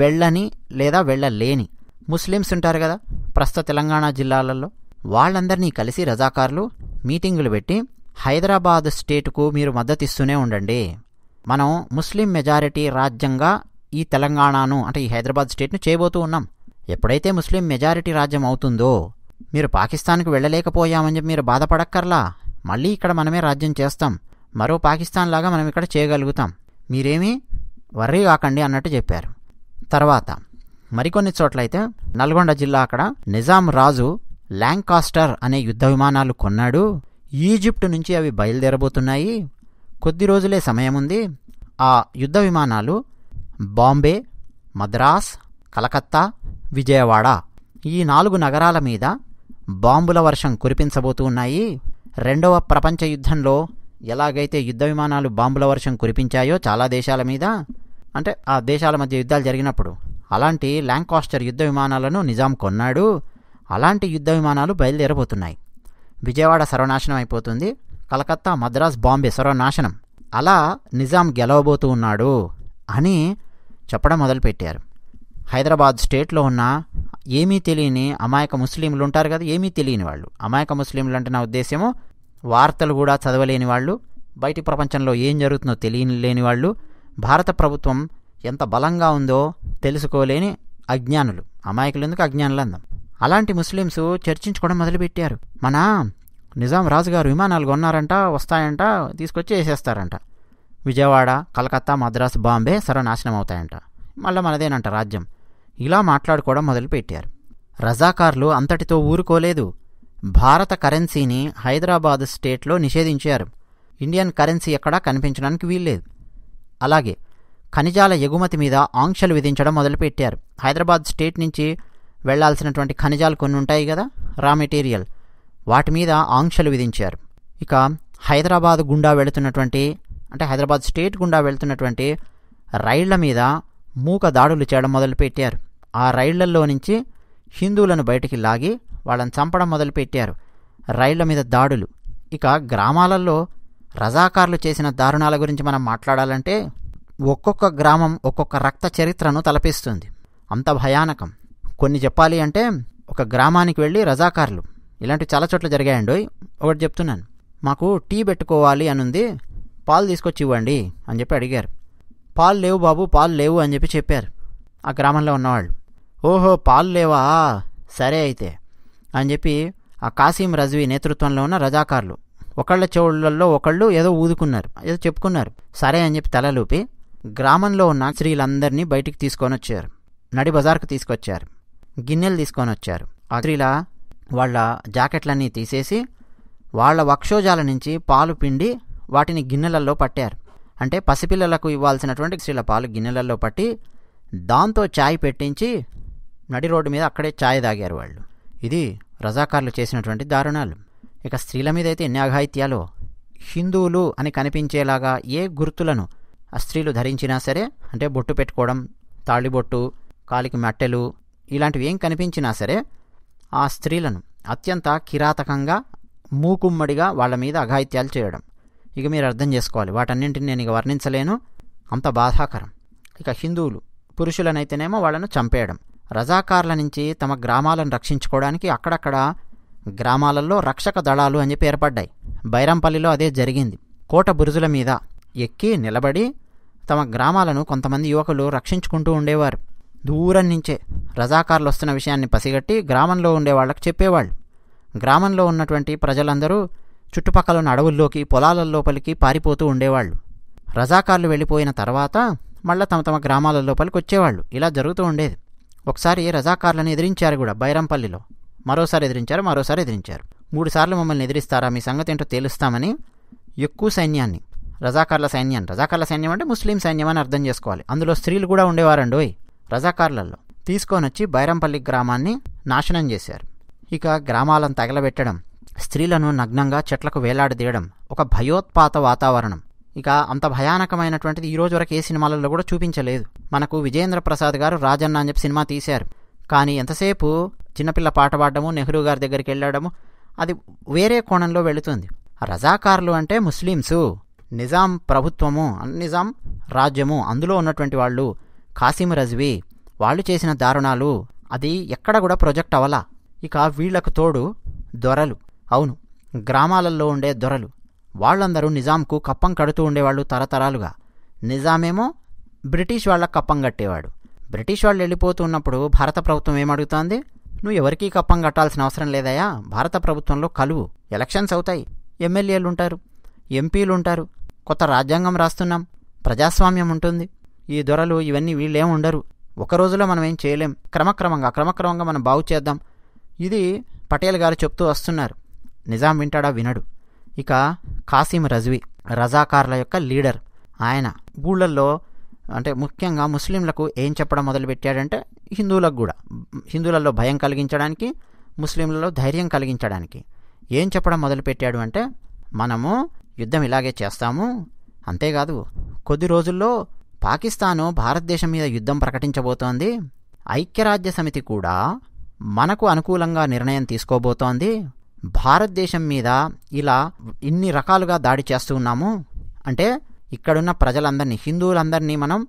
వెళ్ళని లేదా వెళ్ళలేని ముస్లిమ్స్ ఉంటారు కదా ప్రస్తుత తెలంగాణ జిల్లాలలో, వాళ్ళందరినీ కలిసి రజాకార్లు మీటింగులు పెట్టి హైదరాబాద్ స్టేటుకు మీరు మద్దతిస్తూనే ఉండండి, మనం ముస్లిం మెజారిటీ రాజ్యంగా ఈ తెలంగాణను అంటే ఈ హైదరాబాద్ స్టేట్ను చేయబోతూ ఉన్నాం. ఎప్పుడైతే ముస్లిం మెజారిటీ రాజ్యం అవుతుందో మీరు పాకిస్తాన్కి వెళ్ళలేకపోయామని చెప్పి మీరు బాధపడక్కర్లా. మళ్ళీ ఇక్కడ మనమే రాజ్యం చేస్తాం, మరో పాకిస్తాన్ లాగా మనం ఇక్కడ చేయగలుగుతాం, మీరేమీ వర్రీ కాకండి అన్నట్టు చెప్పారు. తర్వాత మరికొన్ని చోట్లయితే నల్గొండ జిల్లా అక్కడ నిజాం రాజు ల్యాంకాస్టర్ అనే యుద్ధ విమానాలు కొన్నాడు, ఈజిప్ట్ నుంచి అవి బయలుదేరబోతున్నాయి, కొద్ది రోజులే సమయం ఉంది, ఆ యుద్ధ విమానాలు బాంబే, మద్రాస్, కలకత్తా, విజయవాడ ఈ నాలుగు నగరాల మీద బాంబుల వర్షం కురిపించబోతూ ఉన్నాయి. రెండవ ప్రపంచ యుద్ధంలో ఎలాగైతే యుద్ధ విమానాలు బాంబుల వర్షం కురిపించాయో చాలా దేశాల మీద, అంటే ఆ దేశాల మధ్య యుద్ధాలు జరిగినప్పుడు, అలాంటి ల్యాంకాస్టర్ యుద్ధ విమానాలను నిజాం కొన్నాడు. అలాంటి యుద్ధ విమానాలు బయలుదేరబోతున్నాయి. విజయవాడ సర్వనాశనం అయిపోతుంది, కలకత్తా, మద్రాస్, బాంబే సర్వనాశనం, అలా నిజాం గెలవబోతూ ఉన్నాడు అని చెప్పడం మొదలుపెట్టారు. హైదరాబాద్ స్టేట్లో ఉన్న ఏమీ తెలియని అమాయక ముస్లింలు ఉంటారు కదా, ఏమీ తెలియని వాళ్ళు, అమాయక ముస్లింలు అంటే నా ఉద్దేశము వార్తలు కూడా చదవలేని వాళ్ళు, బయటి ప్రపంచంలో ఏం జరుగుతుందో తెలియలేని వాళ్ళు, భారత ప్రభుత్వం ఎంత బలంగా ఉందో తెలుసుకోలేని అజ్ఞానులు, అమాయకులు ఎందుకు అజ్ఞానులు అందాం, అలాంటి ముస్లిమ్స్ చర్చించుకోవడం మొదలుపెట్టారు. మన నిజాం రాజుగారు విమానాలు కొన్నారంట, వస్తాయంట, తీసుకొచ్చి వేసేస్తారంట, విజయవాడ, కలకత్తా, మద్రాసు, బాంబే సర్వనాశనం అవుతాయంట, మళ్ళీ మనదేనంట రాజ్యం, ఇలా మాట్లాడుకోవడం మొదలుపెట్టారు. రజాకార్లు అంతటితో ఊరుకోలేదు, భారత కరెన్సీని హైదరాబాద్ స్టేట్లో నిషేధించారు. ఇండియన్ కరెన్సీ ఎక్కడా కనిపించడానికి వీల్లేదు. అలాగే ఖనిజాల ఎగుమతి మీద ఆంక్షలు విధించడం మొదలుపెట్టారు. హైదరాబాద్ స్టేట్ నుంచి వెళ్లాల్సినటువంటి ఖనిజాలు కొన్ని ఉంటాయి కదా, రా మెటీరియల్, వాటి మీద ఆంక్షలు విధించారు. ఇక హైదరాబాద్ గుండా వెళుతున్నటువంటి అంటే హైదరాబాద్ స్టేట్ గుండా వెళుతున్నటువంటి రైళ్ల మీద మూక దాడులు చేయడం మొదలుపెట్టారు. ఆ రైళ్లలో నుంచి హిందువులను బయటికి లాగి వాళ్ళని చంపడం మొదలుపెట్టారు, రైళ్ల మీద దాడులు. ఇక గ్రామాలలో రజాకార్లు చేసిన దారుణాల గురించి మనం మాట్లాడాలంటే ఒక్కొక్క గ్రామం ఒక్కొక్క రక్త చరిత్రను తలపిస్తుంది, అంత భయానకం. కొన్ని చెప్పాలి అంటే ఒక గ్రామానికి వెళ్ళి రజాకార్లు ఇలాంటివి చాలా చోట్ల జరిగాయండి. ఒకటి చెప్తున్నాను, మాకు టీ పెట్టుకోవాలి అనుంది, పాలు తీసుకొచ్చి ఇవ్వండి అని చెప్పి అడిగారు. పాలు లేవు బాబు, పాలు లేవు అని చెప్పి చెప్పారు ఆ గ్రామంలో ఉన్నవాళ్ళు. ఓహో పాలు లేవా, సరే అయితే అని చెప్పి ఆ కాసిం రజ్వీ నేతృత్వంలో ఉన్న రజాకారులు ఒకళ్ళ చెవుళ్ళల్లో ఒకళ్ళు ఏదో ఊదుకున్నారు, ఏదో చెప్పుకున్నారు, సరే అని చెప్పి తలలూపి గ్రామంలో ఉన్న స్త్రీలందరినీ బయటికి తీసుకొని వచ్చారు, నడి బజార్కు తీసుకొచ్చారు, గిన్నెలు తీసుకొని వచ్చారు. ఆ స్త్రీల వాళ్ళ జాకెట్లన్నీ తీసేసి వాళ్ళ వక్షోజాల నుంచి పాలు పిండి వాటిని గిన్నెలల్లో పట్టారు. అంటే పసిపిల్లలకు ఇవ్వాల్సినటువంటి స్త్రీల పాలు గిన్నెలల్లో పట్టి దాంతో ఛాయ్ పెట్టించి నడి రోడ్డు మీద అక్కడే ఛాయ్ తాగారు వాళ్ళు. ఇది రజాకార్లు చేసినటువంటి దారుణాలు. ఇక స్త్రీల మీద అయితే ఎన్ని అఘాయిత్యాలు, హిందువులు అని కనిపించేలాగా ఏ గుర్తులను ఆ స్త్రీలు ధరించినా సరే, అంటే బొట్టు పెట్టుకోవడం, తాళిబొట్టు, కాలికి మట్టెలు, ఇలాంటివి ఏం కనిపించినా సరే ఆ స్త్రీలను అత్యంత కిరాతకంగా మూకుమ్మడిగా వాళ్ళ మీద అఘాయిత్యాలు చేయడం. ఇక మీరు అర్థం చేసుకోవాలి, వాటన్నింటిని నేను ఇక వర్ణించలేను, అంత బాధాకరం. ఇక హిందువులు పురుషులనైతేనేమో వాళ్ళను చంపేయడం. రజాకార్ల నుంచి తమ గ్రామాలను రక్షించుకోవడానికి అక్కడక్కడ గ్రామాలలో రక్షక దళాలు అని చెప్పి ఏర్పడ్డాయి. బైరంపల్లిలో అదే జరిగింది. కోట బురుజుల మీద ఎక్కి నిలబడి తమ గ్రామాలను కొంతమంది యువకులు రక్షించుకుంటూ ఉండేవారు. దూరం నుంచే రజాకార్లు వస్తున్న విషయాన్ని పసిగట్టి గ్రామంలో ఉండే వాళ్ళకి చెప్పేవాళ్ళు. గ్రామంలో ఉన్నటువంటి ప్రజలందరూ చుట్టుపక్కల ఉన్న అడవుల్లోకి, పొలాల లోపలికి పారిపోతూ ఉండేవాళ్ళు. రజాకార్లు వెళ్ళిపోయిన తర్వాత మళ్ళీ తమ తమ గ్రామాల లోపలికి వచ్చేవాళ్ళు. ఇలా జరుగుతూ ఉండేది. ఒకసారి రజాకార్లను ఎదిరించారు కూడా బైరంపల్లిలో, మరోసారి ఎదిరించారు, మరోసారి ఎదిరించారు. మూడు సార్లు మమ్మల్ని ఎదిరిస్తారా, మీ సంగతి ఏంటో తేలుస్తామని ఎక్కువ సైన్యాన్ని, రజాకార్ల సైన్యాన్ని, రజాకార్ల సైన్యం అంటే ముస్లిం సైన్యం అని అర్థం చేసుకోవాలి, అందులో స్త్రీలు కూడా ఉండేవారండి రజాకార్లలో, తీసుకొని వచ్చి బైరంపల్లి గ్రామాన్ని నాశనం చేశారు. ఇక గ్రామాలను తగలబెట్టడం, స్త్రీలను నగ్నంగా చెట్లకు వేలాడదీయడం, ఒక భయోత్పాత వాతావరణం. ఇక అంత భయానకమైనటువంటిది ఈరోజు వరకు ఏ సినిమాలలో కూడా చూపించలేదు. మనకు విజేంద్ర ప్రసాద్ గారు రాజన్న అని చెప్పి సినిమా తీశారు, కానీ ఎంతసేపు చిన్నపిల్ల పాట పాడడము, నెహ్రూ గారి దగ్గరికి వెళ్ళడము, అది వేరే కోణంలో వెళుతుంది. రజాకార్లు అంటే ముస్లిమ్సు, నిజాం ప్రభుత్వము, నిజాం రాజ్యము, అందులో ఉన్నటువంటి వాళ్ళు ఖాసిం రజ్వీ వాళ్ళు చేసిన దారుణాలు అది ఎక్కడ కూడా ప్రొజెక్ట్ అవ్వలా. ఇక వీళ్లకు తోడు దొరలు, అవును గ్రామాలలో ఉండే దొరలు, వాళ్ళందరూ నిజాంకు కప్పం కడుతూ ఉండేవాళ్ళు తరతరాలుగా. నిజామేమో బ్రిటిష్ వాళ్ళ కప్పం కట్టేవాడు. బ్రిటిష్ వాళ్ళు వెళ్ళిపోతున్నప్పుడు భారత ప్రభుత్వం ఏమడుగుతోంది? నువ్వు ఎవరికీ కప్పం కట్టాల్సిన అవసరం లేదయా, భారత ప్రభుత్వంలో కలువు, ఎలక్షన్స్ అవుతాయి, ఎమ్మెల్యేలు ఉంటారు, ఎంపీలు ఉంటారు, కొత్త రాజ్యాంగం రాస్తున్నాం, ప్రజాస్వామ్యం ఉంటుంది, ఈ దొరలు ఇవన్నీ వీళ్ళేం ఉండరు, ఒకరోజులో మనం ఏం చేయలేం, క్రమక్రమంగా క్రమక్రమంగా మనం బాగు చేద్దాం. ఇది పటేల్ గారు చెప్తూ వస్తున్నారు. నిజాం వింటాడా? వినడు. ఇక ఖాసిం రజ్వీ రజాకార్ల యొక్క లీడర్. ఆయన ఊళ్ళల్లో అంటే ముఖ్యంగా ముస్లింలకు ఏం చెప్పడం మొదలుపెట్టాడంటే, హిందువులకు కూడా, హిందువులలో భయం కలిగించడానికి, ముస్లింలలో ధైర్యం కలిగించడానికి ఏం చెప్పడం మొదలుపెట్టాడు అంటే, మనము యుద్ధం ఇలాగే చేస్తాము, అంతేకాదు కొద్ది రోజుల్లో పాకిస్తాను భారతదేశం మీద యుద్ధం ప్రకటించబోతోంది, ఐక్యరాజ్య సమితి కూడా మనకు అనుకూలంగా నిర్ణయం తీసుకోబోతోంది, భారతదేశం మీద ఇలా ఇన్ని రకాలుగా దాడి చేస్తూ ఉన్నాము అంటే ఇక్కడున్న ప్రజలందరినీ, హిందువులందరినీ మనం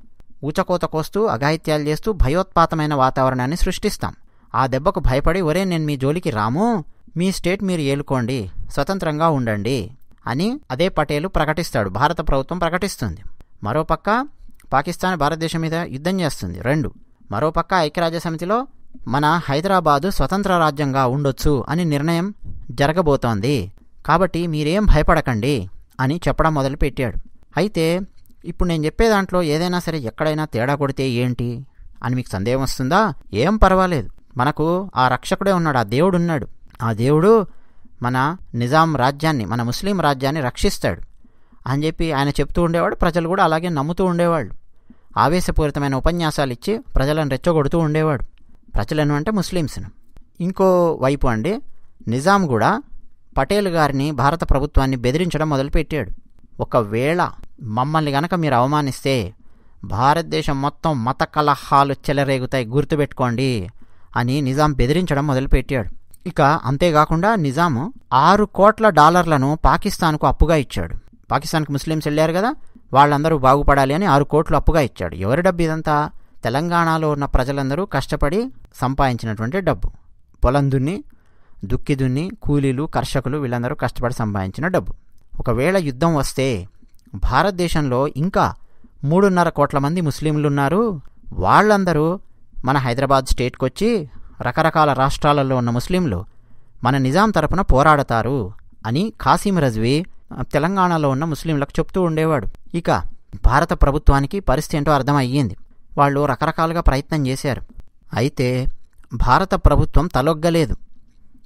ఊచకోత కోస్తూ, అఘాయిత్యాలు చేస్తూ భయోత్పాతమైన వాతావరణాన్ని సృష్టిస్తాం. ఆ దెబ్బకు భయపడి ఒరే నేను మీ జోలికి రాము, మీ స్టేట్ మీరు ఏలుకోండి, స్వతంత్రంగా ఉండండి అని అదే పటేలు ప్రకటిస్తాడు, భారత ప్రభుత్వం ప్రకటిస్తుంది. మరోపక్క పాకిస్తాన్ భారతదేశం మీద యుద్ధం చేస్తుంది, రెండు. మరోపక్క ఐక్యరాజ్య సమితిలో మన హైదరాబాదు స్వతంత్ర రాజ్యంగా ఉండొచ్చు అని నిర్ణయం జరగబోతోంది, కాబట్టి మీరేం భయపడకండి అని చెప్పడం మొదలుపెట్టాడు. అయితే ఇప్పుడు నేను చెప్పే దాంట్లో ఏదైనా సరే ఎక్కడైనా తేడా కొడితే ఏంటి అని మీకు సందేహం వస్తుందా? ఏం పర్వాలేదు, మనకు ఆ రక్షకుడే ఉన్నాడు, ఆ దేవుడు ఉన్నాడు, ఆ దేవుడు మన నిజాం రాజ్యాన్ని, మన ముస్లిం రాజ్యాన్ని రక్షిస్తాడు అని చెప్పి ఆయన చెప్తూ ఉండేవాడు. ప్రజలు కూడా అలాగే నమ్ముతూ ఉండేవాళ్ళు. ఆవేశపూరితమైన ఉపన్యాసాలు ఇచ్చి ప్రజలను రెచ్చగొడుతూ ఉండేవాడు, ప్రజలను అంటే ముస్లిమ్స్ను. ఇంకో వైపు అండి, నిజాం కూడా పటేల్ గారిని, భారత ప్రభుత్వాన్ని బెదిరించడం మొదలుపెట్టాడు. ఒకవేళ మమ్మల్ని గనక మీరు అవమానిస్తే భారతదేశం మొత్తం మత కలహాలు చెలరేగుతాయి, గుర్తుపెట్టుకోండి అని నిజాం బెదిరించడం మొదలుపెట్టాడు. ఇక అంతేకాకుండా నిజాము ఆరు కోట్ల డాలర్లను పాకిస్తాన్కు అప్పుగా ఇచ్చాడు. పాకిస్తాన్కి ముస్లిమ్స్ వెళ్ళారు కదా, వాళ్ళందరూ బాగుపడాలి అని ఆరు కోట్లు అప్పుగా ఇచ్చాడు. ఎవరి డబ్బు ఇదంతా? తెలంగాణలో ఉన్న ప్రజలందరూ కష్టపడి సంపాదించినటువంటి డబ్బు. పొలం దున్ని, దుక్కి దున్ని కూలీలు, కర్షకులు వీళ్ళందరూ కష్టపడి సంపాదించిన డబ్బు. ఒకవేళ యుద్ధం వస్తే భారతదేశంలో ఇంకా మూడున్నర కోట్ల మంది ముస్లింలు ఉన్నారు, వాళ్ళందరూ మన హైదరాబాద్ స్టేట్కి వచ్చి రకరకాల రాష్ట్రాలలో ఉన్న ముస్లింలు మన నిజాం తరపున పోరాడతారు అని ఖాసిం రజ్వీ తెలంగాణలో ఉన్న ముస్లింలకు చెప్తూ ఉండేవాడు. ఇక భారత ప్రభుత్వానికి పరిస్థితి ఏంటో అర్థమయ్యింది. వాళ్ళు రకరకాలుగా ప్రయత్నం చేశారు, అయితే భారత ప్రభుత్వం తలొగ్గలేదు.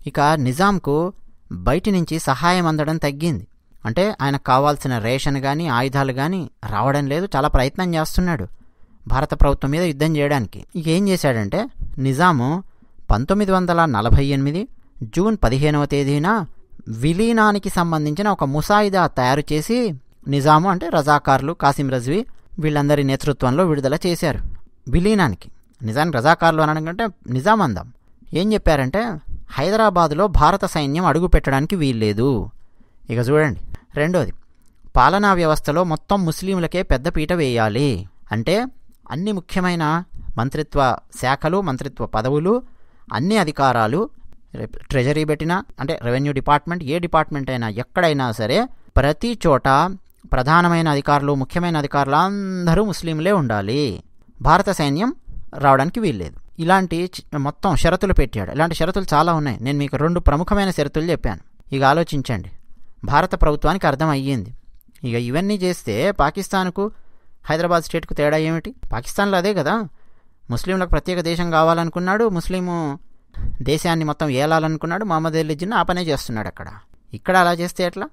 ఇక నిజాంకు బయటి నుంచి సహాయం అందడం తగ్గింది. అంటే ఆయనకు కావాల్సిన రేషన్ కానీ, ఆయుధాలు కానీ రావడం లేదు. చాలా ప్రయత్నం చేస్తున్నాడు భారత ప్రభుత్వం మీద యుద్ధం చేయడానికి. ఇక ఏం చేశాడంటే నిజాము పంతొమ్మిది వందల నలభై ఎనిమిది జూన్ పదిహేనవ తేదీన విలీనానికి సంబంధించిన ఒక ముసాయిదా తయారు చేసి నిజాము అంటే రజాకార్లు, ఖాసిం రజ్వీ వీళ్ళందరి నేతృత్వంలో విడుదల చేశారు. విలీనానికి, నిజానికి రజాకార్లు అనడం కంటే నిజాం అందాం. ఏం చెప్పారంటే హైదరాబాదులో భారత సైన్యం అడుగు పెట్టడానికి వీల్లేదు. ఇక చూడండి, రెండోది పాలనా వ్యవస్థలో మొత్తం ముస్లింలకే పెద్దపీట వేయాలి. అంటే అన్ని ముఖ్యమైన మంత్రిత్వ శాఖలు, మంత్రిత్వ పదవులు, అన్ని అధికారాలు, ట్రెజరీ పెట్టినా అంటే రెవెన్యూ డిపార్ట్మెంట్, ఏ డిపార్ట్మెంట్ అయినా ఎక్కడైనా సరే ప్రతి చోట ప్రధానమైన అధికారులు, ముఖ్యమైన అధికారులు అందరూ ముస్లింలే ఉండాలి, భారత సైన్యం రావడానికి వీల్లేదు. ఇలాంటి మొత్తం షరతులు పెట్టాడు. ఇలాంటి షరతులు చాలా ఉన్నాయి, నేను మీకు రెండు ప్రముఖమైన షరతులు చెప్పాను. ఇక ఆలోచించండి, భారత ప్రభుత్వానికి అర్థం అయ్యింది. ఇక ఇవన్నీ చేస్తే పాకిస్తాన్కు, హైదరాబాద్ స్టేట్కు తేడా ఏమిటి? పాకిస్తాన్లో అదే కదా, ముస్లింలకు ప్రత్యేక దేశం కావాలనుకున్నాడు, ముస్లిము దేశాన్ని మొత్తం ఏలాలనుకున్నాడు, మహమ్మద్ అలీ జిన్నా ఆ పనే చేస్తున్నాడు అక్కడ. ఇక్కడ అలా చేస్తే ఎట్లా?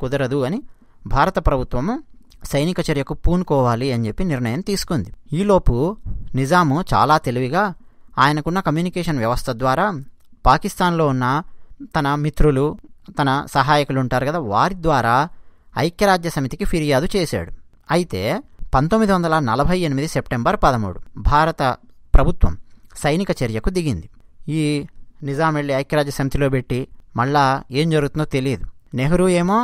కుదరదు అని భారత ప్రభుత్వము సైనిక చర్యకు పూనుకోవాలి అని చెప్పి నిర్ణయం తీసుకుంది. ఈలోపు నిజాము చాలా తెలివిగా ఆయనకున్న కమ్యూనికేషన్ వ్యవస్థ ద్వారా పాకిస్తాన్లో ఉన్న తన మిత్రులు, తన సహాయకులు ఉంటారు కదా, వారి ద్వారా ఐక్యరాజ్య సమితికి ఫిర్యాదు చేశాడు. అయితే పంతొమ్మిది వందల నలభై ఎనిమిది సెప్టెంబర్ పదమూడు భారత ప్రభుత్వం సైనిక చర్యకు దిగింది. ఈ నిజాం వెళ్ళి ఐక్యరాజ్య సమితిలో పెట్టి మళ్ళా ఏం జరుగుతుందో తెలియదు. నెహ్రూ ఏమో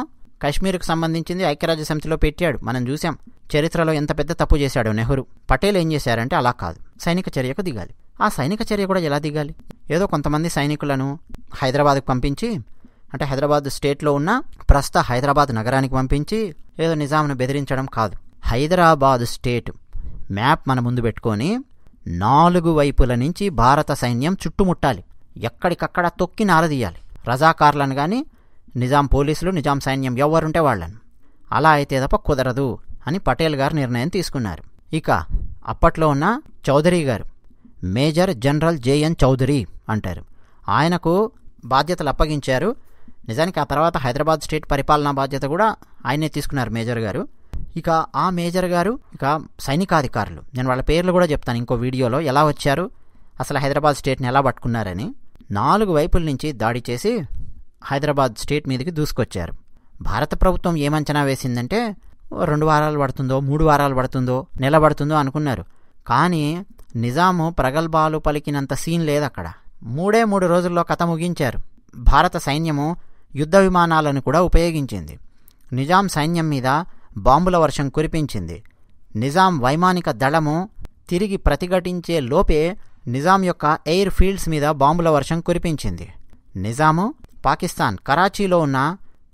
కశ్మీర్కు సంబంధించింది ఐక్యరాజ్య సమితిలో పెట్టాడు, మనం చూసాం చరిత్రలో ఎంత పెద్ద తప్పు చేశాడో నెహ్రూ. పటేల్ ఏం చేశారంటే అలా కాదు, సైనిక చర్యకు దిగాలి. ఆ సైనిక చర్య కూడా ఎలా దిగాలి? ఏదో కొంతమంది సైనికులను హైదరాబాద్కు పంపించి, అంటే హైదరాబాద్ స్టేట్లో ఉన్న ప్రస్తుత హైదరాబాద్ నగరానికి పంపించి ఏదో నిజాంను బెదిరించడం కాదు, హైదరాబాద్ స్టేట్ మ్యాప్ మన ముందు పెట్టుకొని నాలుగు వైపుల నుంచి భారత సైన్యం చుట్టుముట్టాలి, ఎక్కడికక్కడ తొక్కి నారదీయాలి. రజాకార్లను కానీ నిజాం పోలీసులు, నిజాం సైన్యం ఎవరుంటే వాళ్ళను. అలా అయితే తప్ప కుదరదు అని పటేల్ గారు నిర్ణయం తీసుకున్నారు. ఇక అప్పట్లో ఉన్న చౌదరి గారు, మేజర్ జనరల్ జేఎన్ చౌదరి అంటారు, ఆయనకు బాధ్యతలు అప్పగించారు. నిజానికి ఆ తర్వాత హైదరాబాద్ స్టేట్ పరిపాలనా బాధ్యత కూడా ఆయనే తీసుకున్నారు మేజర్ గారు. ఇక ఆ మేజర్ గారు ఇక సైనికాధికారులు, నేను వాళ్ళ పేర్లు కూడా చెప్తాను ఇంకో వీడియోలో, ఎలా వచ్చారు అసలు హైదరాబాద్ స్టేట్ని ఎలా పట్టుకున్నారని. నాలుగు వైపుల నుంచి దాడి చేసి హైదరాబాద్ స్టేట్ మీదకి దూసుకొచ్చారు. భారత ప్రభుత్వం ఏమంచనా వేసిందంటే రెండు వారాలు పడుతుందో, మూడు వారాలు పడుతుందో, నెల పడుతుందో అనుకున్నారు. కానీ నిజాము ప్రగల్భాలు పలికినంత సీన్ లేదు అక్కడ. మూడే మూడు రోజుల్లో కథ ముగించారు. భారత సైన్యము యుద్ధ విమానాలను కూడా ఉపయోగించింది. నిజాం సైన్యం మీద బాంబుల వర్షం కురిపించింది. నిజాం వైమానిక దళము తిరిగి ప్రతిఘటించే లోపే నిజాం యొక్క ఎయిర్ ఫీల్డ్స్ మీద బాంబుల వర్షం కురిపించింది. నిజాము పాకిస్తాన్ కరాచీలో ఉన్న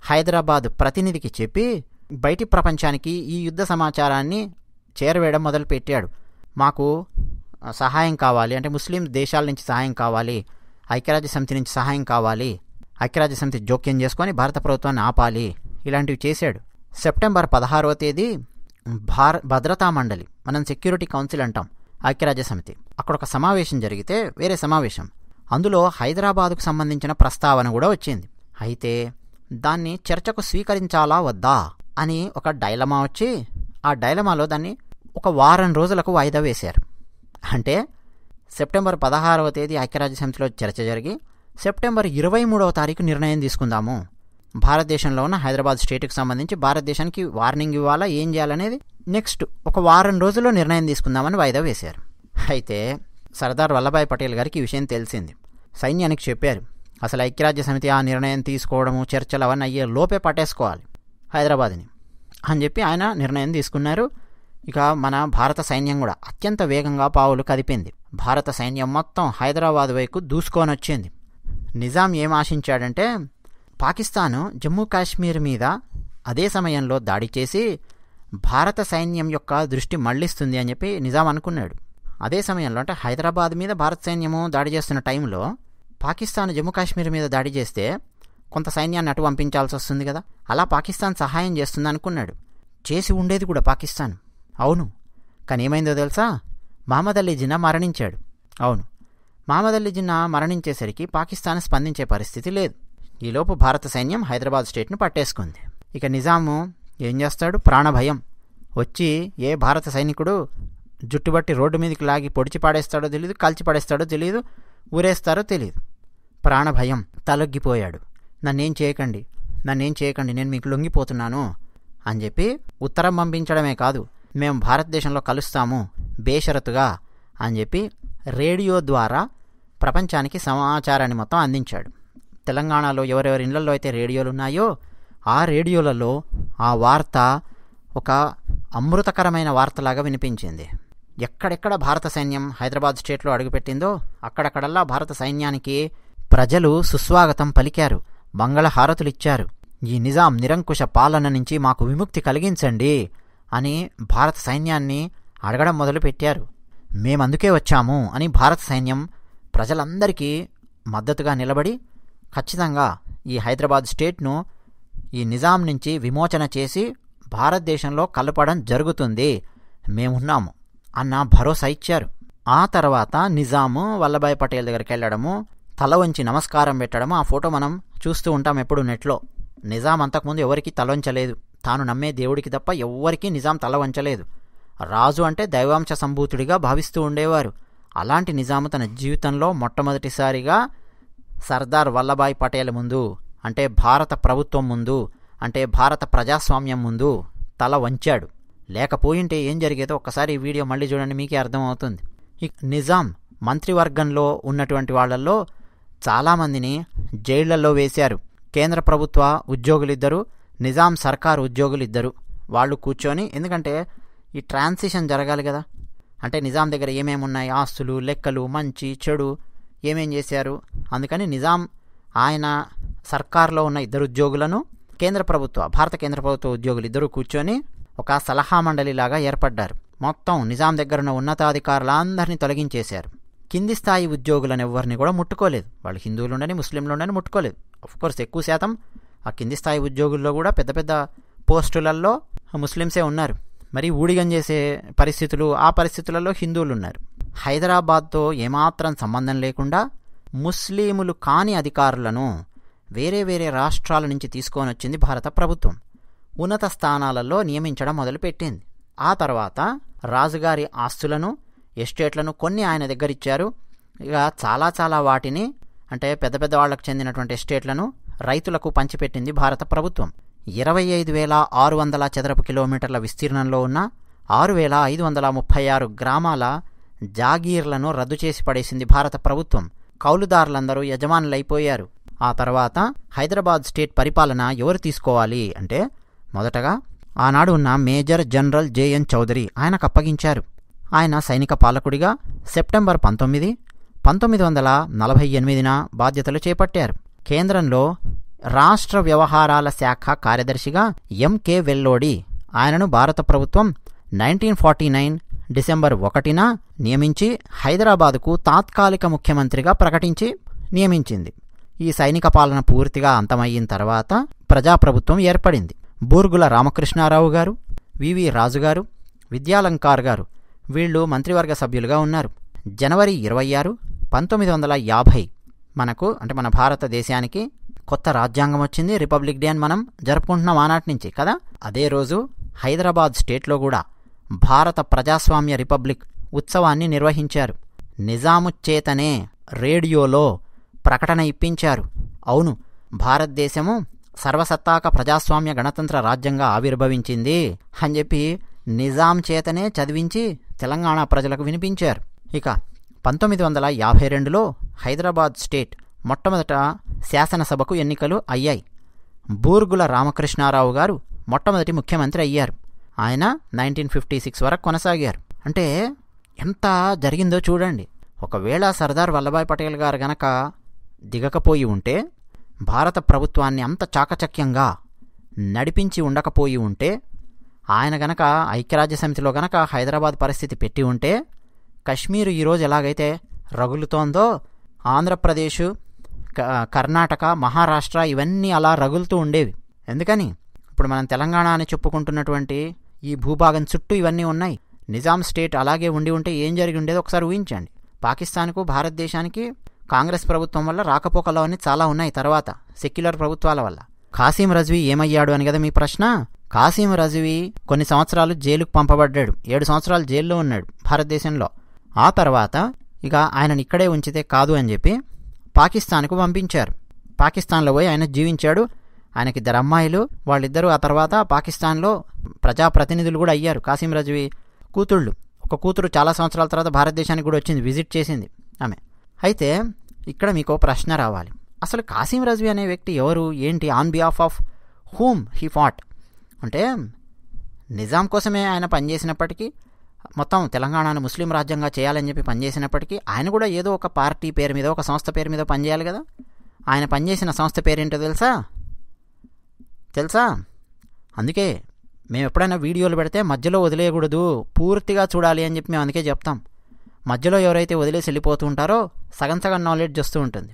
హైదరాబాద్ ప్రతినిధికి చెప్పి బయటి ప్రపంచానికి ఈ యుద్ధ సమాచారాన్ని చేరవేయడం మొదలుపెట్టాడు. మాకు సహాయం కావాలి అంటే ముస్లిం దేశాల నుంచి సహాయం కావాలి, ఐక్యరాజ్య సమితి నుంచి సహాయం కావాలి, ఐక్యరాజ్య సమితి జోక్యం చేసుకొని భారత ప్రభుత్వాన్ని ఆపాలి, ఇలాంటివి చేశాడు. సెప్టెంబర్ పదహారవ తేదీ భార భద్రతా మండలి, మనం సెక్యూరిటీ కౌన్సిల్ అంటాం ఐక్యరాజ్య సమితి, అక్కడ ఒక సమావేశం జరిగితే వేరే సమావేశం, అందులో హైదరాబాదుకు సంబంధించిన ప్రస్తావన కూడా వచ్చింది. అయితే దాన్ని చర్చకు స్వీకరించాలా వద్దా అని ఒక డైలమా వచ్చి, ఆ డైలమాలో దాన్ని ఒక వారం రోజులకు వాయిదా వేశారు. అంటే సెప్టెంబర్ పదహారవ తేదీ ఐక్యరాజ్య సమితిలో చర్చ జరిగి సెప్టెంబర్ ఇరవై మూడవ తారీఖు నిర్ణయం తీసుకుందాము, భారతదేశంలో ఉన్న హైదరాబాద్ స్టేట్కి సంబంధించి భారతదేశానికి వార్నింగ్ ఇవ్వాలా ఏం చేయాలనేది నెక్స్ట్ ఒక వారం రోజుల్లో నిర్ణయం తీసుకుందామని వాయిదా వేశారు. అయితే సర్దార్ వల్లభాయ్ పటేల్ గారికి ఈ విషయం తెలిసింది. సైన్యానికి చెప్పారు అసలు ఐక్యరాజ్య సమితి ఆ నిర్ణయం తీసుకోవడము చర్చలు అవన్నీ అయ్యే లోపే పట్టేసుకోవాలి హైదరాబాద్ని అని చెప్పి ఆయన నిర్ణయం తీసుకున్నారు. ఇక మన భారత సైన్యం కూడా అత్యంత వేగంగా పావులు కదిపింది. భారత సైన్యం మొత్తం హైదరాబాద్ వైపు దూసుకొని వచ్చింది. నిజాం ఏం ఆశించాడంటే పాకిస్తాను జమ్మూ కాశ్మీర్ మీద అదే సమయంలో దాడి చేసి భారత సైన్యం యొక్క దృష్టి మళ్లిస్తుంది అని చెప్పి నిజాం అనుకున్నాడు. అదే సమయంలో అంటే హైదరాబాద్ మీద భారత సైన్యము దాడి చేస్తున్న టైంలో పాకిస్తాన్ జమ్మూ కాశ్మీర్ మీద దాడి చేస్తే కొంత సైన్యాన్ని అటు పంపించాల్సి వస్తుంది కదా, అలా పాకిస్తాన్ సహాయం చేస్తుంది అనుకున్నాడు. చేసి ఉండేది కూడా పాకిస్తాన్, అవును. కానీ ఏమైందో తెలుసా, మహమ్మద్ అలీ జిన్నా మరణించాడు. అవును, మహమ్మద్ అలీ జిన్నా మరణించేసరికి పాకిస్తాన్ స్పందించే పరిస్థితి లేదు. ఈలోపు భారత సైన్యం హైదరాబాద్ స్టేట్ను పట్టేసుకుంది. ఇక నిజాము ఏం చేస్తాడు, ప్రాణభయం వచ్చి ఏ భారత సైనికుడు జుట్టుబట్టి రోడ్డు మీదకి లాగి పొడిచి పాడేస్తాడో తెలియదు, కాల్చి పాడేస్తాడో తెలియదు, ఊరేస్తారో తెలియదు. ప్రాణభయం తలొగ్గిపోయాడు. నన్నేం చేయకండి, నన్నేం చేయకండి, నేను మీకు లొంగిపోతున్నాను అని చెప్పి ఉత్తరం పంపించడమే కాదు, మేము భారతదేశంలో కలుస్తాము బేషరతుగా అని చెప్పి రేడియో ద్వారా ప్రపంచానికి సమాచారాన్ని మొత్తం అందించాడు. తెలంగాణలో ఎవరెవరి ఇళ్లలో అయితే రేడియోలు ఉన్నాయో ఆ రేడియోలలో ఆ వార్త ఒక అమృతకరమైన వార్తలాగా వినిపించింది. ఎక్కడెక్కడ భారత సైన్యం హైదరాబాద్ స్టేట్లో అడుగుపెట్టిందో అక్కడక్కడల్లా భారత సైన్యానికి ప్రజలు సుస్వాగతం పలికారు, మంగళ హారతులిచ్చారు. ఈ నిజాం నిరంకుశ పాలన నుంచి మాకు విముక్తి కలిగించండి అని భారత సైన్యాన్ని అడగడం మొదలుపెట్టారు. మేమందుకే వచ్చాము అని భారత సైన్యం ప్రజలందరికీ మద్దతుగా నిలబడి ఖచ్చితంగా ఈ హైదరాబాద్ స్టేట్ను ఈ నిజాం నుంచి విమోచన చేసి భారతదేశంలో కలపడం జరుగుతుంది, మేమున్నాము అన్న భరోసా ఇచ్చారు. ఆ తర్వాత నిజాము వల్లభాయ్ పటేల్ దగ్గరికి వెళ్ళడము, తల వంచి నమస్కారం పెట్టడము, ఆ ఫోటో మనం చూస్తూ ఉంటాం ఎప్పుడు నెట్లో. నిజాం అంతకుముందు ఎవరికి తల వంచలేదు, తాను నమ్మే దేవుడికి తప్ప ఎవ్వరికీ నిజాం తల వంచలేదు. రాజు అంటే దైవాంశ సంభూతుడిగా భావిస్తూ ఉండేవారు. అలాంటి నిజాము తన జీవితంలో మొట్టమొదటిసారిగా సర్దార్ వల్లభాయ్ పటేల్ ముందు, అంటే భారత ప్రభుత్వం ముందు, అంటే భారత ప్రజాస్వామ్యం ముందు తల వంచాడు. లేకపోయింటే ఏం జరిగేదో ఒక్కసారి ఈ వీడియో మళ్ళీ చూడండి, మీకే అర్థమవుతుంది. ఈ నిజాం మంత్రివర్గంలో ఉన్నటువంటి వాళ్ళల్లో చాలామందిని జైళ్లలో వేశారు. కేంద్ర ప్రభుత్వ ఉద్యోగులిద్దరూ, నిజాం సర్కారు ఉద్యోగులిద్దరు వాళ్ళు కూర్చొని, ఎందుకంటే ఈ ట్రాన్సిషన్ జరగాలి కదా, అంటే నిజాం దగ్గర ఏమేమి ఉన్నాయి, ఆస్తులు, లెక్కలు, మంచి చెడు, ఏమేం చేశారు, అందుకని నిజాం ఆయన సర్కార్లో ఉన్న ఇద్దరు ఉద్యోగులను, కేంద్ర ప్రభుత్వ భారత కేంద్ర ప్రభుత్వ ఉద్యోగులు ఇద్దరు కూర్చొని ఒక సలహా మండలిలాగా ఏర్పడ్డారు. మొత్తం నిజాం దగ్గరున్న ఉన్నతాధికారులందరినీ తొలగించేశారు. కింది స్థాయి ఉద్యోగులను ఎవరిని కూడా ముట్టుకోలేదు. వాళ్ళు హిందువులు ఉండని ముస్లింలు ఉండని ముట్టుకోలేదు. అఫ్కోర్స్ ఎక్కువ శాతం ఆ కింది స్థాయి ఉద్యోగుల్లో కూడా పెద్ద పెద్ద పోస్టులల్లో ముస్లిమ్సే ఉన్నారు. మరి ఊడిగం చేసే పరిస్థితులు, ఆ పరిస్థితులలో హిందువులు ఉన్నారు. హైదరాబాద్తో ఏమాత్రం సంబంధం లేకుండా ముస్లిములు కాని అధికారులను వేరే వేరే రాష్ట్రాల నుంచి తీసుకొని వచ్చింది భారత ప్రభుత్వం. ఉన్నత స్థానాలలో నియమించడం మొదలుపెట్టింది. ఆ తర్వాత రాజుగారి ఆస్తులను, ఎస్టేట్లను కొన్ని ఆయన దగ్గర ఇచ్చారు. ఇక చాలా చాలా వాటిని, అంటే పెద్ద పెద్ద వాళ్లకు చెందినటువంటి ఎస్టేట్లను రైతులకు పంచిపెట్టింది భారత ప్రభుత్వం. ఇరవై ఐదు వేల ఆరు వందల చదరపు కిలోమీటర్ల విస్తీర్ణంలో ఉన్న ఆరు వేల ఐదు వందల ముప్పై ఆరు గ్రామాల జాగీర్లను రద్దు చేసి పడేసింది భారత ప్రభుత్వం. కౌలుదారులందరూ యజమానులైపోయారు. ఆ తర్వాత హైదరాబాద్ స్టేట్ పరిపాలన ఎవరు తీసుకోవాలి అంటే మొదటగా ఆనాడు ఉన్న మేజర్ జనరల్ జేఎన్ చౌదరి ఆయనకు అప్పగించారు. ఆయన సైనిక పాలకుడిగా సెప్టెంబర్ పంతొమ్మిది పంతొమ్మిది వందల నలభై ఎనిమిదిన బాధ్యతలు చేపట్టారు. కేంద్రంలో రాష్ట్ర వ్యవహారాల శాఖ కార్యదర్శిగా ఎంకే వెల్లోడి ఆయనను భారత ప్రభుత్వం నైన్టీన్ ఫార్టీ నైన్ డిసెంబర్ ఒకటిన నియమించి హైదరాబాదుకు తాత్కాలిక ముఖ్యమంత్రిగా ప్రకటించి నియమించింది. ఈ సైనిక పాలన పూర్తిగా అంతమయిన తర్వాత ప్రజాప్రభుత్వం ఏర్పడింది. బూర్గుల రామకృష్ణారావు గారు, వివి రాజుగారు, విద్యాలంకార్ గారు వీళ్ళు మంత్రివర్గ సభ్యులుగా ఉన్నారు. జనవరి ఇరవై ఆరు పంతొమ్మిది వందల యాభై మనకు, అంటే మన భారతదేశానికి కొత్త రాజ్యాంగం వచ్చింది. రిపబ్లిక్ డే అని మనం జరుపుకుంటున్నాం ఆనాటి నుంచి కదా. అదే రోజు హైదరాబాద్ స్టేట్లో కూడా భారత ప్రజాస్వామ్య రిపబ్లిక్ ఉత్సవాన్ని నిర్వహించారు. నిజాము చేతనే రేడియోలో ప్రకటన ఇప్పించారు. అవును, భారతదేశము సర్వసత్తాక ప్రజాస్వామ్య గణతంత్ర రాజ్యంగా ఆవిర్భవించింది అని చెప్పి నిజాం చేతనే చదివించి తెలంగాణ ప్రజలకు వినిపించారు. ఇక పంతొమ్మిది వందల యాభై రెండులో హైదరాబాద్ స్టేట్ మొట్టమొదట శాసనసభకు ఎన్నికలు అయ్యాయి. బూర్గుల రామకృష్ణారావు గారు మొట్టమొదటి ముఖ్యమంత్రి అయ్యారు. ఆయన నైన్టీన్ ఫిఫ్టీ సిక్స్ వరకు కొనసాగారు. అంటే ఎంత జరిగిందో చూడండి. ఒకవేళ సర్దార్ వల్లభాయ్ పటేల్ గారు గనక దిగకపోయి ఉంటే, భారత ప్రభుత్వాన్ని అంత చాకచక్యంగా నడిపించి ఉండకపోయి ఉంటే, ఆయన గనక ఐక్యరాజ్య సమితిలో గనక హైదరాబాద్ పరిస్థితి పెట్టి ఉంటే, కశ్మీరు ఈరోజు ఎలాగైతే రగులుతోందో ఆంధ్రప్రదేశ్, కర్ణాటక, మహారాష్ట్ర ఇవన్నీ అలా రగులుతూ ఉండేవి. ఎందుకని? ఇప్పుడు మనం తెలంగాణ అని చెప్పుకుంటున్నటువంటి ఈ భూభాగం చుట్టూ ఇవన్నీ ఉన్నాయి. నిజాం స్టేట్ అలాగే ఉండి ఉంటే ఏం జరిగి ఉండేదో ఒకసారి ఊహించండి. పాకిస్తాన్కు, భారతదేశానికి కాంగ్రెస్ ప్రభుత్వం వల్ల రాకపోకలు అన్నీ చాలా ఉన్నాయి. తర్వాత సెక్యులర్ ప్రభుత్వాల వల్ల ఖాసీం రజ్వీ ఏమయ్యాడు అని కదా మీ ప్రశ్న. ఖాసీం రజ్వీ కొన్ని సంవత్సరాలు జైలుకు పంపబడ్డాడు. ఏడు సంవత్సరాలు జైల్లో ఉన్నాడు భారతదేశంలో. ఆ తర్వాత ఇక ఆయనను ఇక్కడే ఉంచితే కాదు అని చెప్పి పాకిస్తాన్కు పంపించారు. పాకిస్తాన్లో పోయి ఆయన జీవించాడు. ఆయనకి ఇద్దరు అమ్మాయిలు, వాళ్ళిద్దరూ ఆ తర్వాత పాకిస్తాన్లో ప్రజాప్రతినిధులు కూడా అయ్యారు. ఖాసీం రజ్వీ కూతుళ్ళు, ఒక కూతురు చాలా సంవత్సరాల తర్వాత భారతదేశానికి కూడా వచ్చింది, విజిట్ చేసింది ఆమె. అయితే ఇక్కడ మీకు ప్రశ్న రావాలి, అసలు ఖాసీం రజ్వీ అనే వ్యక్తి ఎవరు, ఏంటి, on behalf of whom he fought అంటే నిజాం కోసమే ఆయన పనిచేసినప్పటికీ, మొత్తం తెలంగాణను ముస్లిం రాజ్యంగా చేయాలని చెప్పి పనిచేసినప్పటికీ, ఆయన కూడా ఏదో ఒక పార్టీ పేరు మీద, ఒక సంస్థ పేరు మీద పనిచేయాలి కదా. ఆయన పనిచేసిన సంస్థ పేరేంటో తెలుసా తెలుసా అందుకే మేము ఎప్పుడైనా వీడియోలు పెడితే మధ్యలో వదిలేయకూడదు, పూర్తిగా చూడాలి అని చెప్పి మేము అందుకే చెప్తాం. మధ్యలో ఎవరైతే వదిలేసి వెళ్ళిపోతూ ఉంటారో సగం సగం నాలెడ్జ్ వస్తూ ఉంటుంది.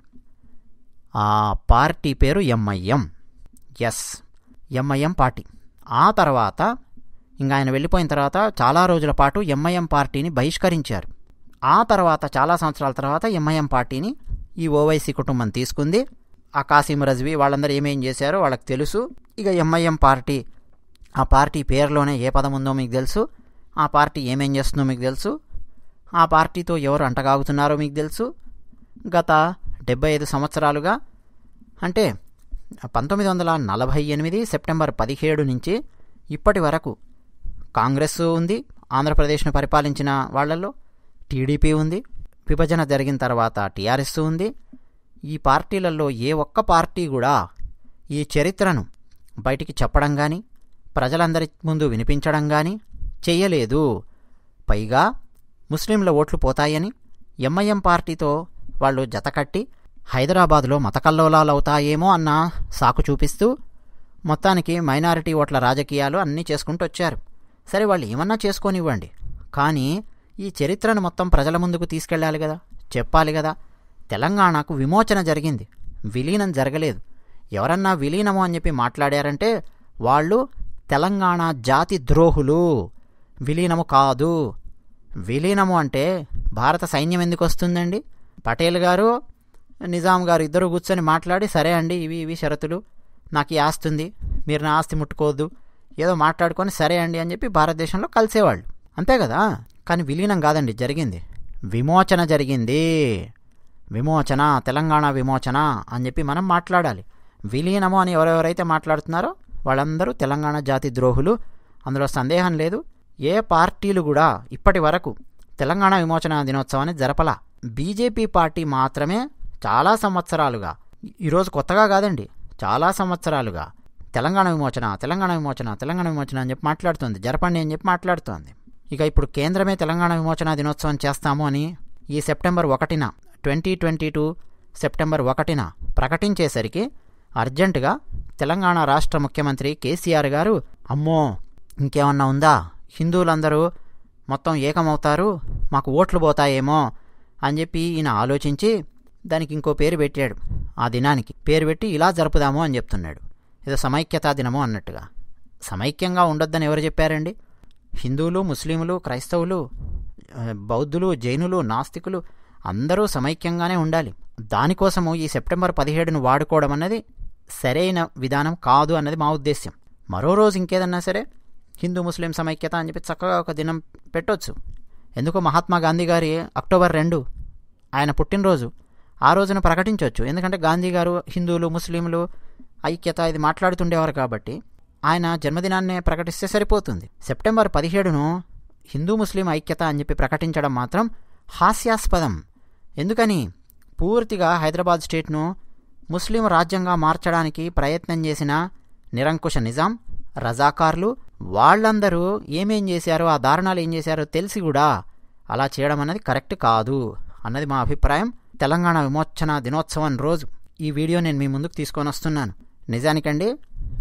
ఆ పార్టీ పేరు ఎంఐఎం. Yes, MIM party. ఆ తర్వాత ఇంకా ఆయన వెళ్ళిపోయిన తర్వాత చాలా రోజుల పాటు ఎంఐఎం పార్టీని బహిష్కరించారు. ఆ తర్వాత చాలా సంవత్సరాల తర్వాత ఎంఐఎం పార్టీని ఈ ఓవైసీ కుటుంబం తీసుకుంది. ఆ ఖాసీం రజ్వీ వాళ్ళందరూ ఏమేం చేశారో వాళ్ళకి తెలుసు. ఇక ఎంఐఎం పార్టీ, ఆ పార్టీ పేరులోనే ఏ పదం ఉందో మీకు తెలుసు, ఆ పార్టీ ఏమేం చేస్తుందో మీకు తెలుసు, ఆ పార్టీతో ఎవరు అంటగాగుతున్నారో మీకు తెలుసు. గత డెబ్బై ఐదు సంవత్సరాలుగా, అంటే పంతొమ్మిది వందల నలభై ఎనిమిది సెప్టెంబర్ పదిహేడు నుంచి ఇప్పటి వరకు కాంగ్రెస్ ఉంది, ఆంధ్రప్రదేశ్ను పరిపాలించిన వాళ్ళల్లో టీడీపీ ఉంది, విభజన జరిగిన తర్వాత టీఆర్ఎస్ ఉంది. ఈ పార్టీలలో ఏ ఒక్క పార్టీ కూడా ఈ చరిత్రను బయటికి చెప్పడం కానీ, ప్రజలందరి ముందు వినిపించడం కానీ చేయలేదు. పైగా ముస్లింల ఓట్లు పోతాయని ఎంఐఎం పార్టీతో వాళ్ళు జతకట్టి హైదరాబాద్లో మతకల్లోలాలు అవుతాయేమో అన్న సాకు చూపిస్తూ మొత్తానికి మైనారిటీ ఓట్ల రాజకీయాలు అన్నీ చేసుకుంటూ వచ్చారు. సరే, వాళ్ళు ఏమన్నా చేసుకొనివ్వండి, కానీ ఈ చరిత్రను మొత్తం ప్రజల ముందుకు తీసుకెళ్ళాలి కదా, చెప్పాలి కదా. తెలంగాణకు విమోచన జరిగింది, విలీనం జరగలేదు. ఎవరన్నా విలీనము అని చెప్పి మాట్లాడారంటే వాళ్ళు తెలంగాణ జాతి ద్రోహులు. విలీనము కాదు. విలీనము అంటే భారత సైన్యం ఎందుకు వస్తుందండి? పటేల్ గారు నిజాం గారు ఇద్దరు కూర్చొని మాట్లాడి, సరే అండి ఇవి ఇవి షరతులు, నాకు ఈ ఆస్తి ఉంది, మీరు నా ఆస్తి ముట్టుకోవద్దు, ఏదో మాట్లాడుకొని సరే అండి అని చెప్పి భారతదేశంలో కలిసేవాళ్ళు, అంతే కదా. కానీ విలీనం కాదండి జరిగింది, విమోచన జరిగింది. విమోచన, తెలంగాణ విమోచన అని చెప్పి మనం మాట్లాడాలి. విలీనము అని ఎవరెవరైతే మాట్లాడుతున్నారో వాళ్ళందరూ తెలంగాణ జాతి ద్రోహులు, అందులో సందేహం లేదు. ఏ పార్టీలు కూడా ఇప్పటి వరకు తెలంగాణ విమోచన దినోత్సవాన్ని జరపలా. బీజేపీ పార్టీ మాత్రమే చాలా సంవత్సరాలుగా, ఈరోజు కొత్తగా కాదండి, చాలా సంవత్సరాలుగా తెలంగాణ విమోచన తెలంగాణ విమోచన తెలంగాణ విమోచన అని చెప్పి మాట్లాడుతుంది, జరపండి అని చెప్పి మాట్లాడుతోంది. ఇక ఇప్పుడు కేంద్రమే తెలంగాణ విమోచన దినోత్సవం చేస్తాము అని ఈ సెప్టెంబర్ ఒకటిన ట్వంటీ ట్వంటీ టూ సెప్టెంబర్ ఒకటిన ప్రకటించేసరికి అర్జెంటుగా తెలంగాణ రాష్ట్ర ముఖ్యమంత్రి కేసీఆర్ గారు, అమ్మో ఇంకేమన్నా ఉందా, హిందువులందరూ మొత్తం ఏకమవుతారు, మాకు ఓట్లు పోతాయేమో అని చెప్పి ఈయన ఆలోచించి దానికి ఇంకో పేరు పెట్టాడు. ఆ దినానికి పేరు పెట్టి ఇలా జరుపుదాము అని చెప్తున్నాడు, ఏదో సమైక్యతా దినము అన్నట్టుగా. సమైక్యంగా ఉండొద్దని ఎవరు చెప్పారండి? హిందువులు, ముస్లింలు, క్రైస్తవులు, బౌద్ధులు, జైనులు, నాస్తికులు అందరూ సమైక్యంగానే ఉండాలి. దానికోసము ఈ సెప్టెంబర్ పదిహేడును వాడుకోవడం అన్నది సరైన విధానం కాదు అన్నది మా ఉద్దేశ్యం. మరో రోజు ఇంకేదన్నా సరే హిందూ ముస్లిం సమైక్యత అని చెప్పి చక్కగా ఒక దినం పెట్టొచ్చు. ఎందుకో మహాత్మా గాంధీ గారి అక్టోబర్ రెండు ఆయన పుట్టినరోజు, ఆ రోజున ప్రకటించవచ్చు. ఎందుకంటే గాంధీ గారు హిందువులు ముస్లింలు ఐక్యత ఇది మాట్లాడుతుండేవారు కాబట్టి ఆయన జన్మదినాన్నే ప్రకటిస్తే సరిపోతుంది. సెప్టెంబర్ పదిహేడును హిందూ ముస్లిం ఐక్యత అని చెప్పి ప్రకటించడం మాత్రం హాస్యాస్పదం. ఎందుకని? పూర్తిగా హైదరాబాద్ స్టేట్ను ముస్లిం రాజ్యంగా మార్చడానికి ప్రయత్నం చేసిన నిరంకుశ నిజాం, రజాకార్లు వాళ్ళందరూ ఏమేం చేశారో, ఆ దారుణాలు ఏం చేశారో తెలిసి కూడా అలా చేయడం అన్నది కరెక్ట్ కాదు అన్నది మా అభిప్రాయం. తెలంగాణ విమోచన దినోత్సవం రోజు ఈ వీడియో నేను మీ ముందుకు తీసుకొని వస్తున్నాను. నిజానికండి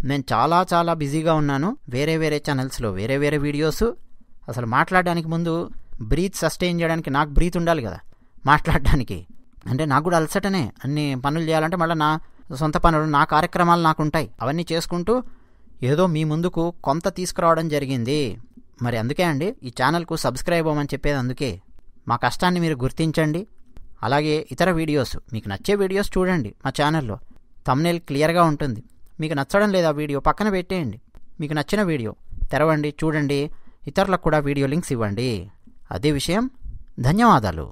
నేను చాలా చాలా బిజీగా ఉన్నాను, వేరే వేరే ఛానల్స్లో వేరే వేరే వీడియోస్. అసలు మాట్లాడడానికి ముందు బ్రీత్ సస్టైన్ చేయడానికి నాకు బ్రీత్ ఉండాలి కదా మాట్లాడడానికి. అంటే నాకు కూడా అలసటనే, అన్ని పనులు చేయాలంటే మళ్ళీ నా సొంత పనులు, నా కార్యక్రమాలు నాకు ఉంటాయి. అవన్నీ చేసుకుంటూ ఏదో మీ ముందుకు కొంత తీసుకురావడం జరిగింది. మరి అందుకే అండి ఈ ఛానల్కు సబ్స్క్రైబ్ అవ్వమని చెప్పేది. అందుకే మా కష్టాన్ని మీరు గుర్తించండి. అలాగే ఇతర వీడియోస్, మీకు నచ్చే వీడియోస్ చూడండి. మా ఛానల్లో థంబ్నెయిల్ క్లియర్గా ఉంటుంది. మీకు నచ్చడం లేదు ఆ వీడియో పక్కన పెట్టేయండి. మీకు నచ్చిన వీడియో తెరవండి, చూడండి, ఇతరులకు కూడా వీడియో లింక్స్ ఇవ్వండి. అదే విషయం. ధన్యవాదాలు.